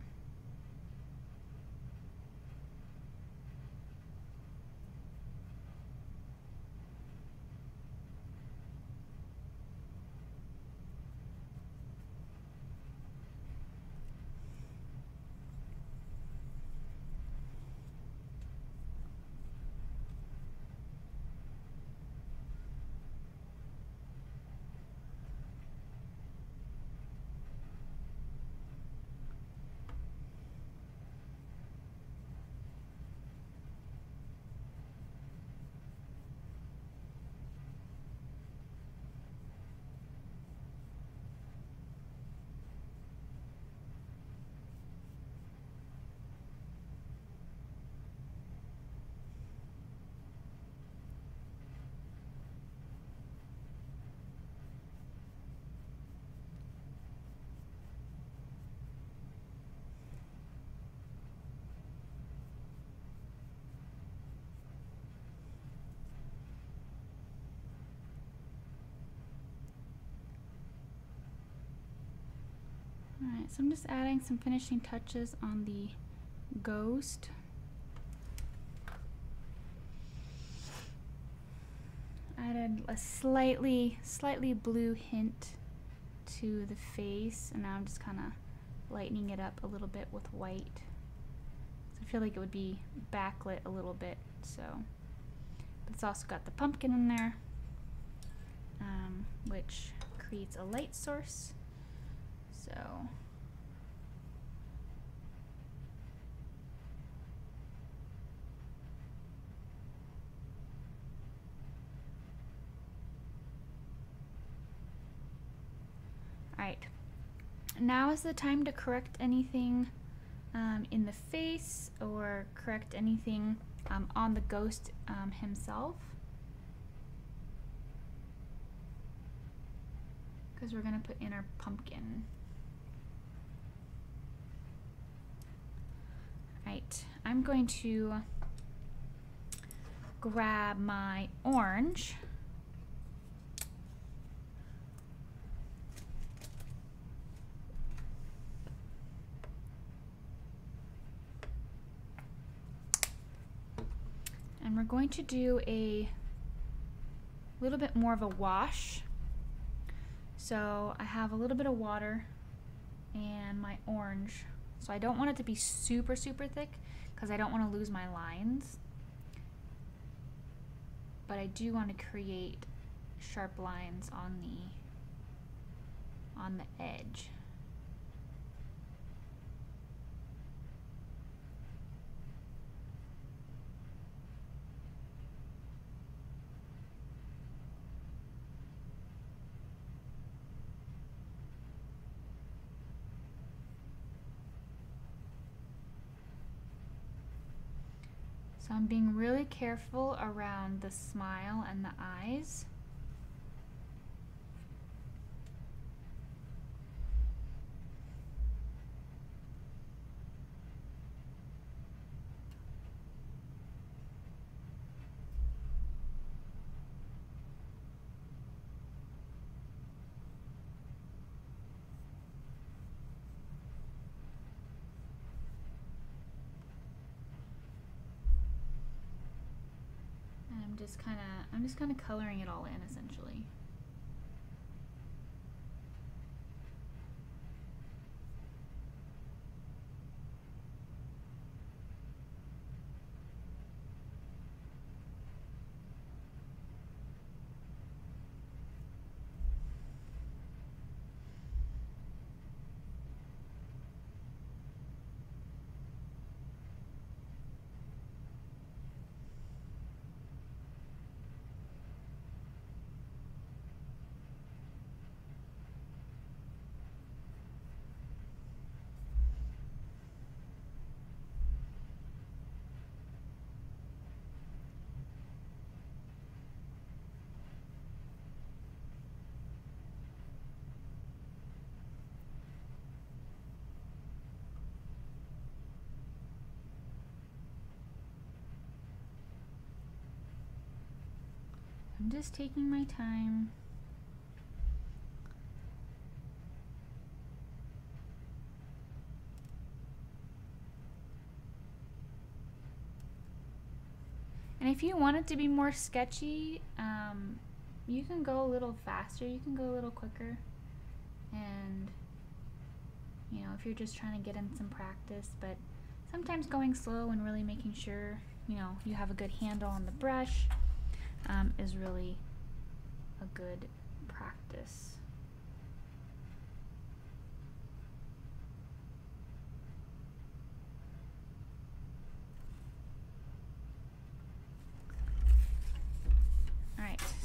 Alright, so I'm just adding some finishing touches on the ghost. Added a slightly, slightly blue hint to the face, and now I'm just kind of lightening it up a little bit with white. So I feel like it would be backlit a little bit, so. But it's also got the pumpkin in there, um, which creates a light source. So alright, now is the time to correct anything um, in the face or correct anything um, on the ghost um, himself, because we're gonna put in our pumpkin. Right, I'm going to grab my orange and we're going to do a little bit more of a wash. So I have a little bit of water and my orange. So I don't want it to be super, super thick because I don't want to lose my lines. But I do want to create sharp lines on the, on the edge. So I'm being really careful around the smile and the eyes. Just kind of, I'm just kind of coloring it all in essentially. I'm just taking my time. And if you want it to be more sketchy, um, you can go a little faster, you can go a little quicker. And, you know, if you're just trying to get in some practice, but sometimes going slow and really making sure, you know, you have a good handle on the brush um, is really a good practice.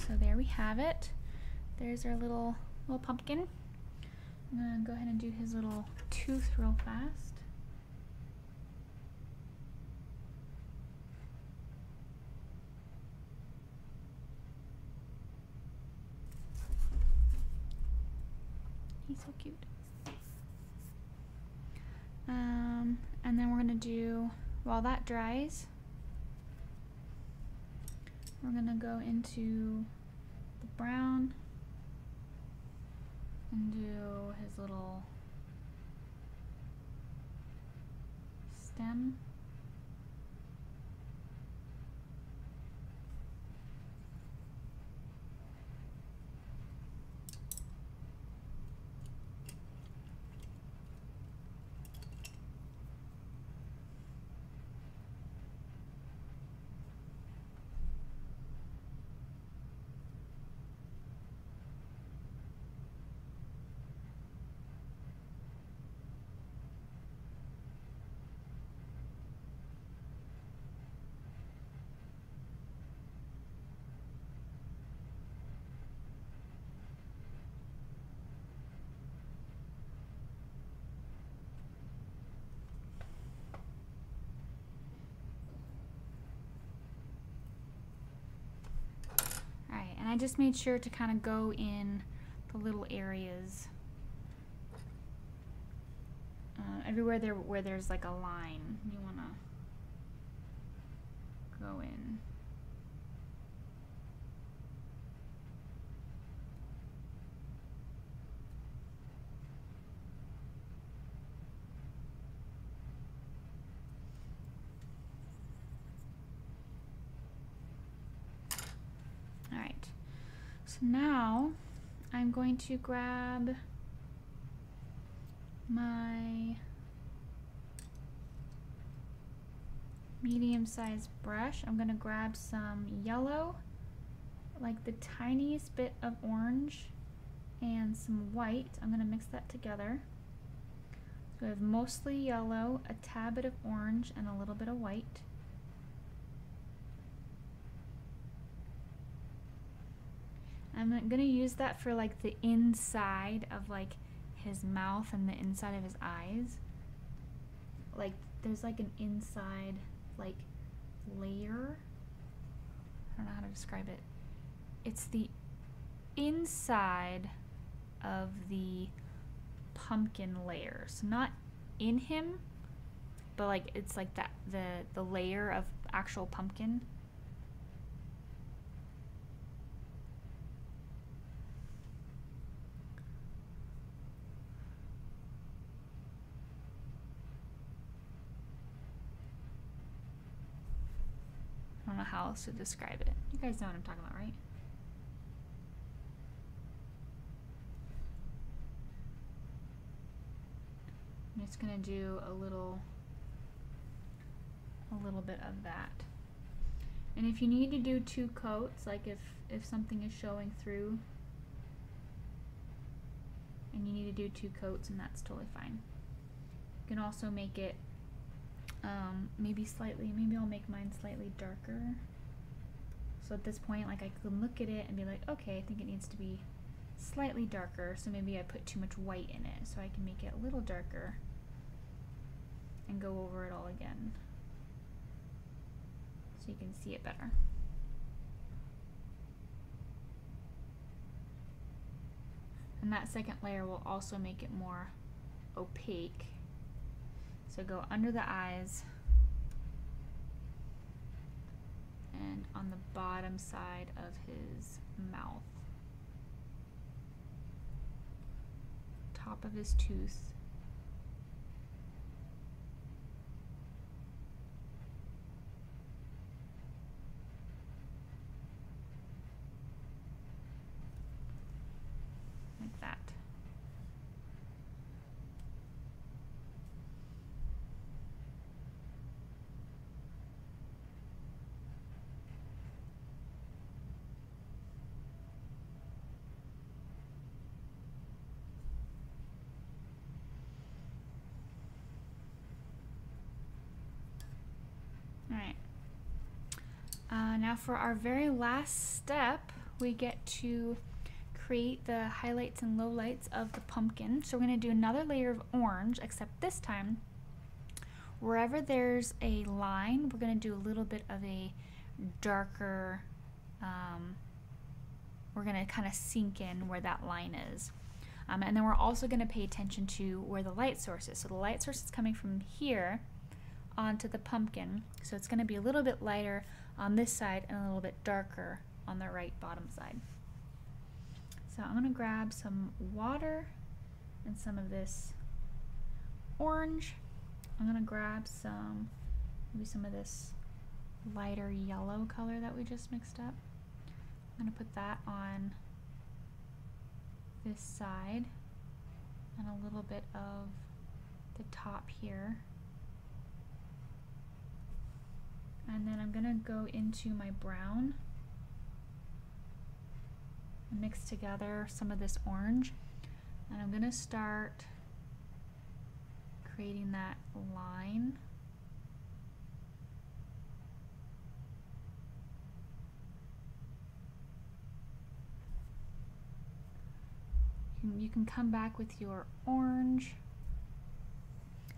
So there we have it. There's our little little pumpkin. I'm gonna go ahead and do his little tooth real fast. He's so cute. Um, and then we're gonna do, while that dries, we're gonna go into the brown and do his little stem. I just made sure to kind of go in the little areas uh, everywhere there where there's like a line, you want to go in. So now I'm going to grab my medium-sized brush. I'm going to grab some yellow, like the tiniest bit of orange, and some white. I'm going to mix that together. So we have mostly yellow, a tad bit of orange, and a little bit of white. I'm going to use that for like the inside of like his mouth and the inside of his eyes. Like there's like an inside like layer. I don't know how to describe it. It's the inside of the pumpkin layer. So not in him, but like it's like that the the layer of actual pumpkin. How else to describe it. You guys know what I'm talking about, right? I'm just gonna do a little a little bit of that. And if you need to do two coats, like if if something is showing through and you need to do two coats, and that's totally fine. You can also make it Um, maybe slightly, maybe I'll make mine slightly darker. So at this point, like I can look at it and be like, okay, I think it needs to be slightly darker. So maybe I put too much white in it, so I can make it a little darker and go over it all again so you can see it better. And that second layer will also make it more opaque. So go under the eyes then on the bottom side of his mouth, top of his tooth, like that. Uh, now for our very last step, we get to create the highlights and lowlights of the pumpkin. So we're going to do another layer of orange, except this time, wherever there's a line, we're going to do a little bit of a darker, um, we're going to kind of sink in where that line is. Um, and then we're also going to pay attention to where the light source is. So the light source is coming from here onto the pumpkin, so it's going to be a little bit lighter on this side and a little bit darker on the right bottom side. So I'm going to grab some water and some of this orange. I'm going to grab some, maybe some of this lighter yellow color that we just mixed up. I'm going to put that on this side and a little bit of the top here. And then I'm gonna go into my brown and mix together some of this orange, and I'm gonna start creating that line. You can come back with your orange.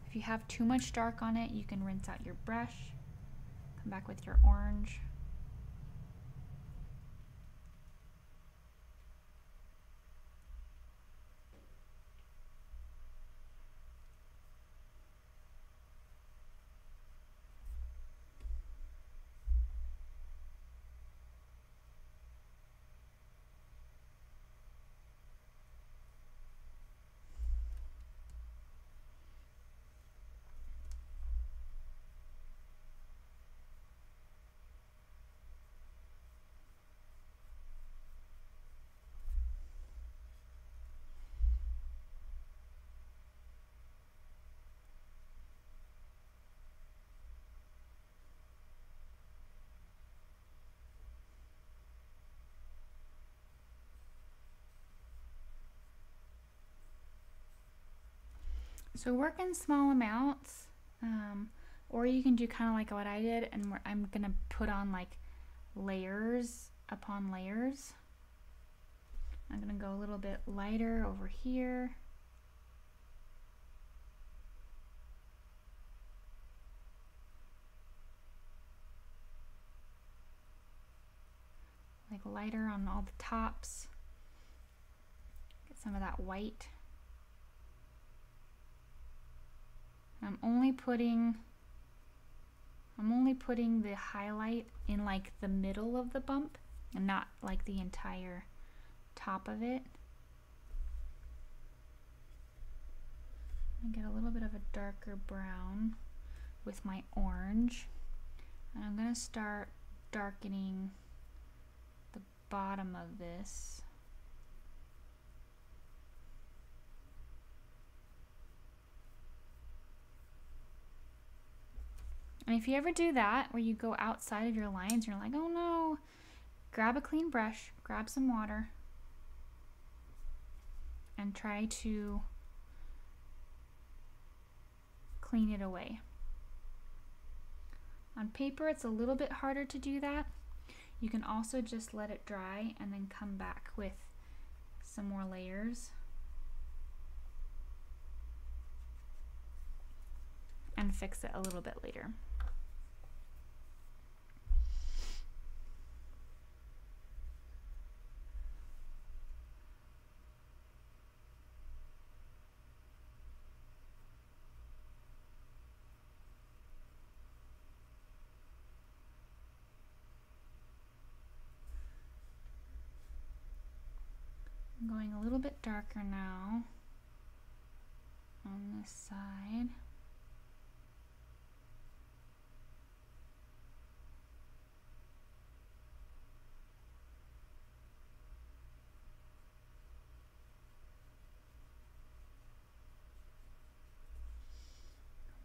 If you have too much dark on it, you can rinse out your brush. Come back with your orange. So work in small amounts, um, or you can do kind of like what I did, and where I'm gonna put on like layers upon layers. I'm gonna go a little bit lighter over here. Like lighter on all the tops. Get some of that white. I'm only putting, I'm only putting the highlight in like the middle of the bump and not like the entire top of it. I'm gonna get a little bit of a darker brown with my orange, and I'm gonna start darkening the bottom of this. And if you ever do that, where you go outside of your lines, you're like, oh no, grab a clean brush, grab some water, and try to clean it away. On paper, it's a little bit harder to do that. You can also just let it dry and then come back with some more layers. And fix it a little bit later. I'm going a little bit darker now on this side.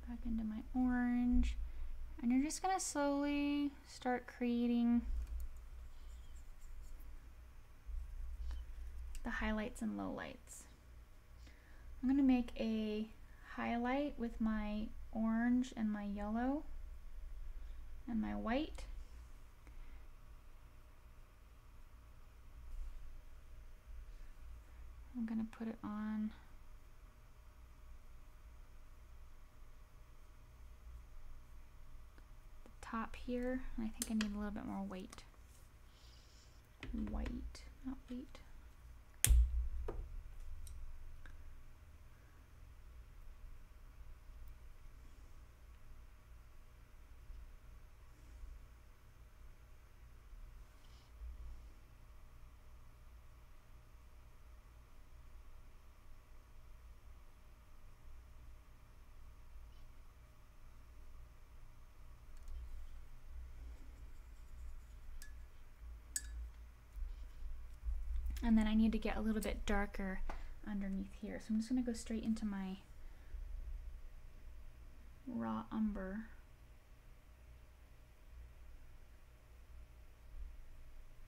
Back into my orange, and you're just gonna slowly start creating the highlights and lowlights. I'm gonna make a highlight with my orange and my yellow and my white. I'm gonna put it on the top here, and I think I need a little bit more weight. White, not weight. And then I need to get a little bit darker underneath here. So I'm just gonna go straight into my raw umber.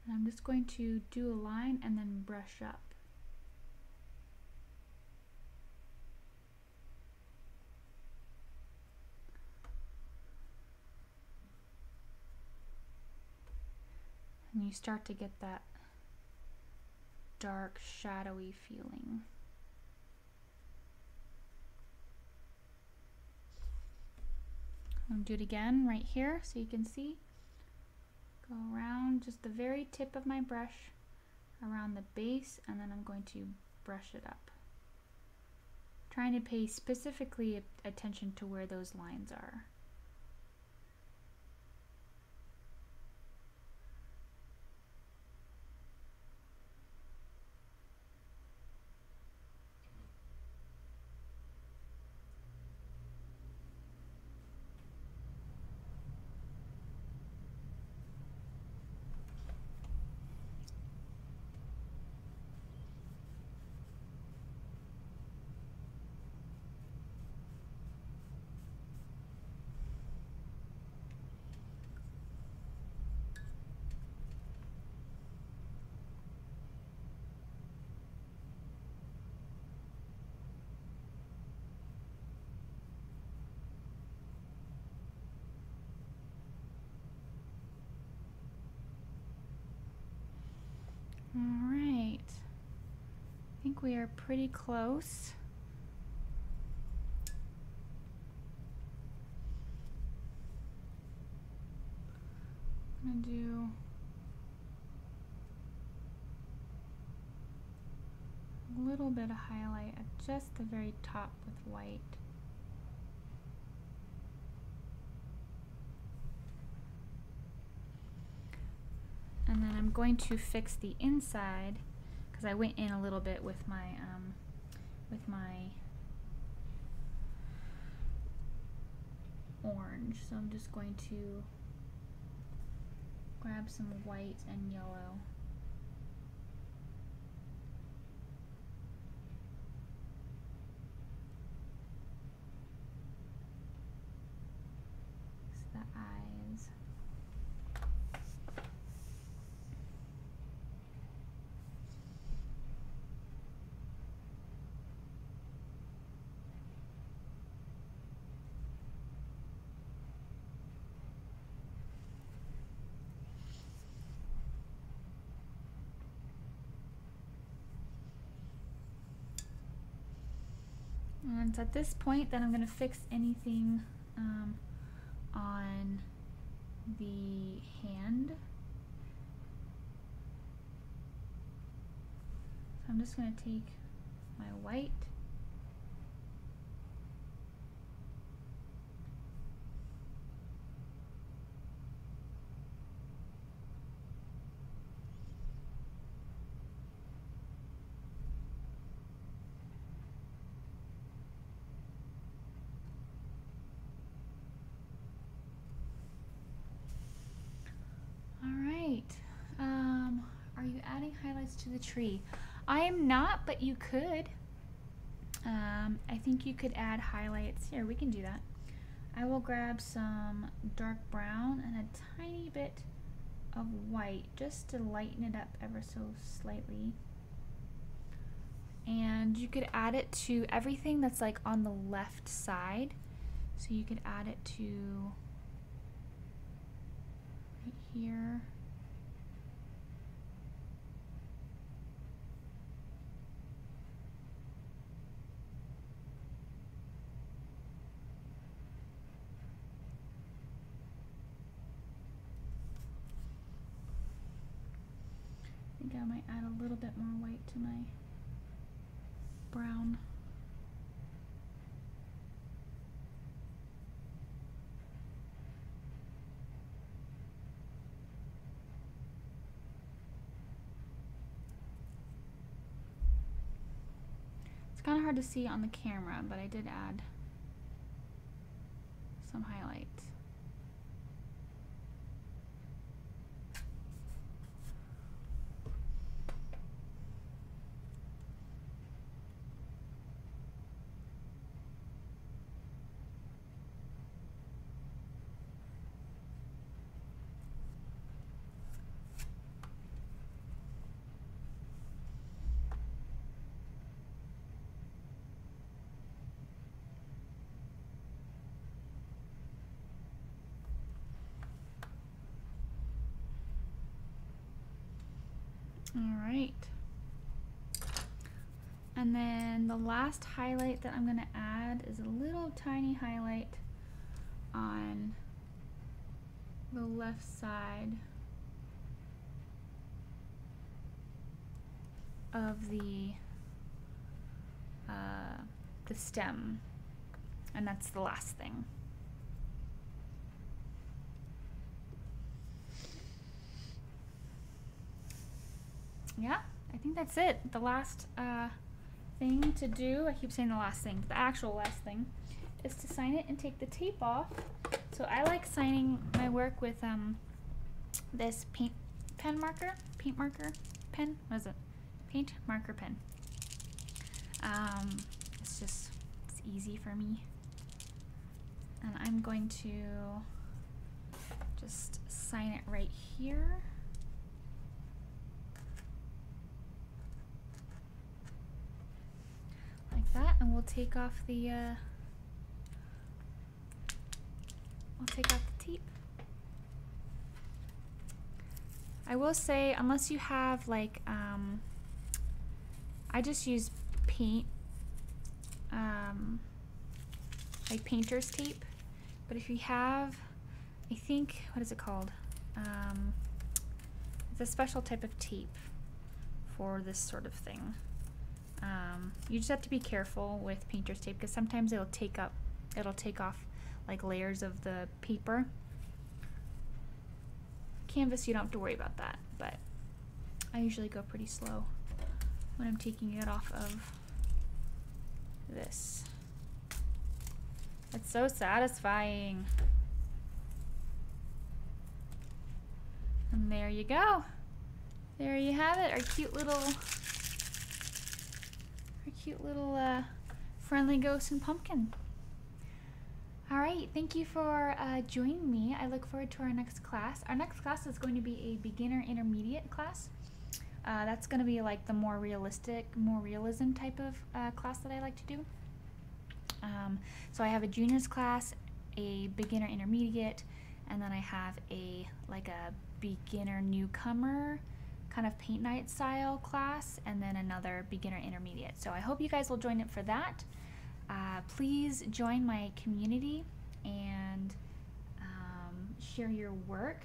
And I'm just going to do a line and then brush up. And you start to get that dark, shadowy feeling. I'm gonna do it again right here so you can see. Go around just the very tip of my brush around the base, and then I'm going to brush it up. I'm trying to pay specifically attention to where those lines are. We are pretty close. I'm gonna do a little bit of highlight at just the very top with white. And then I'm going to fix the inside, because I went in a little bit with my um, with my orange, so I'm just going to grab some white and yellow. And so at this point, then I'm going to fix anything um, on the hand. So I'm just going to take my white. adding highlights to the tree. I am not, but you could. Um, I think you could add highlights. Here, we can do that. I will grab some dark brown and a tiny bit of white just to lighten it up ever so slightly. And you could add it to everything that's like on the left side. So you could add it to right here. I think I might add a little bit more white to my brown. It's kind of hard to see on the camera, but I did add some highlights. Alright, and then the last highlight that I'm going to add is a little tiny highlight on the left side of the, uh, the stem, and that's the last thing. Yeah, I think that's it. The last uh, thing to do, I keep saying the last thing, but the actual last thing, is to sign it and take the tape off. So I like signing my work with um, this paint pen marker, paint marker pen, what is it? Paint marker pen. Um, it's just, it's easy for me. And I'm going to just sign it right here. That, and we'll take off the uh, we'll take off the tape. I will say, unless you have like um, I just use paint um, like painter's tape, but if you have, I think, what is it called, um, it's a special type of tape for this sort of thing. Um, you just have to be careful with painter's tape, because sometimes it'll take up, it'll take off like layers of the paper. Canvas, you don't have to worry about that, but I usually go pretty slow when I'm taking it off of this. It's so satisfying. And there you go. There you have it, our cute little cute little uh, friendly ghost and pumpkin. All right, thank you for uh, joining me. I look forward to our next class. Our next class is going to be a beginner intermediate class. Uh, that's going to be like the more realistic, more realism type of uh, class that I like to do. Um, so I have a juniors class, a beginner intermediate, and then I have a like a beginner newcomer kind of paint night style class, and then another beginner intermediate. So I hope you guys will join it for that. Uh, please join my community and um, share your work.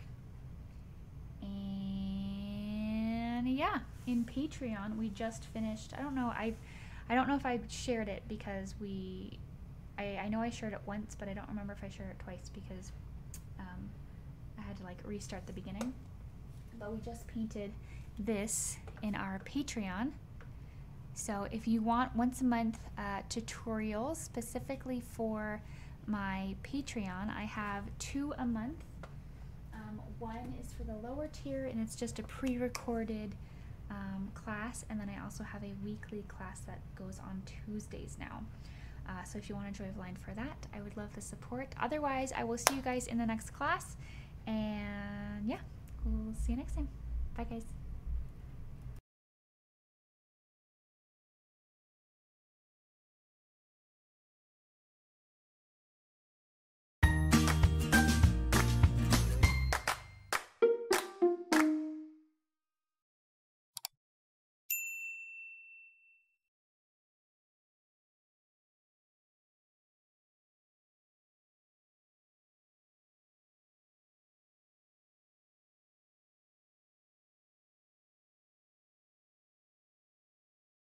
And yeah, in Patreon we just finished. I don't know. I I don't know if I shared it because we. I I know I shared it once, but I don't remember if I shared it twice because um, I had to like restart the beginning. But we just painted this in our Patreon. So if you want once a month uh, tutorials specifically for my Patreon, I have two a month. Um, one is for the lower tier, and it's just a pre-recorded um, class, and then I also have a weekly class that goes on Tuesdays now. Uh, so if you want to join blind for that, I would love the support. Otherwise, I will see you guys in the next class, and yeah, we'll see you next time. Bye, guys.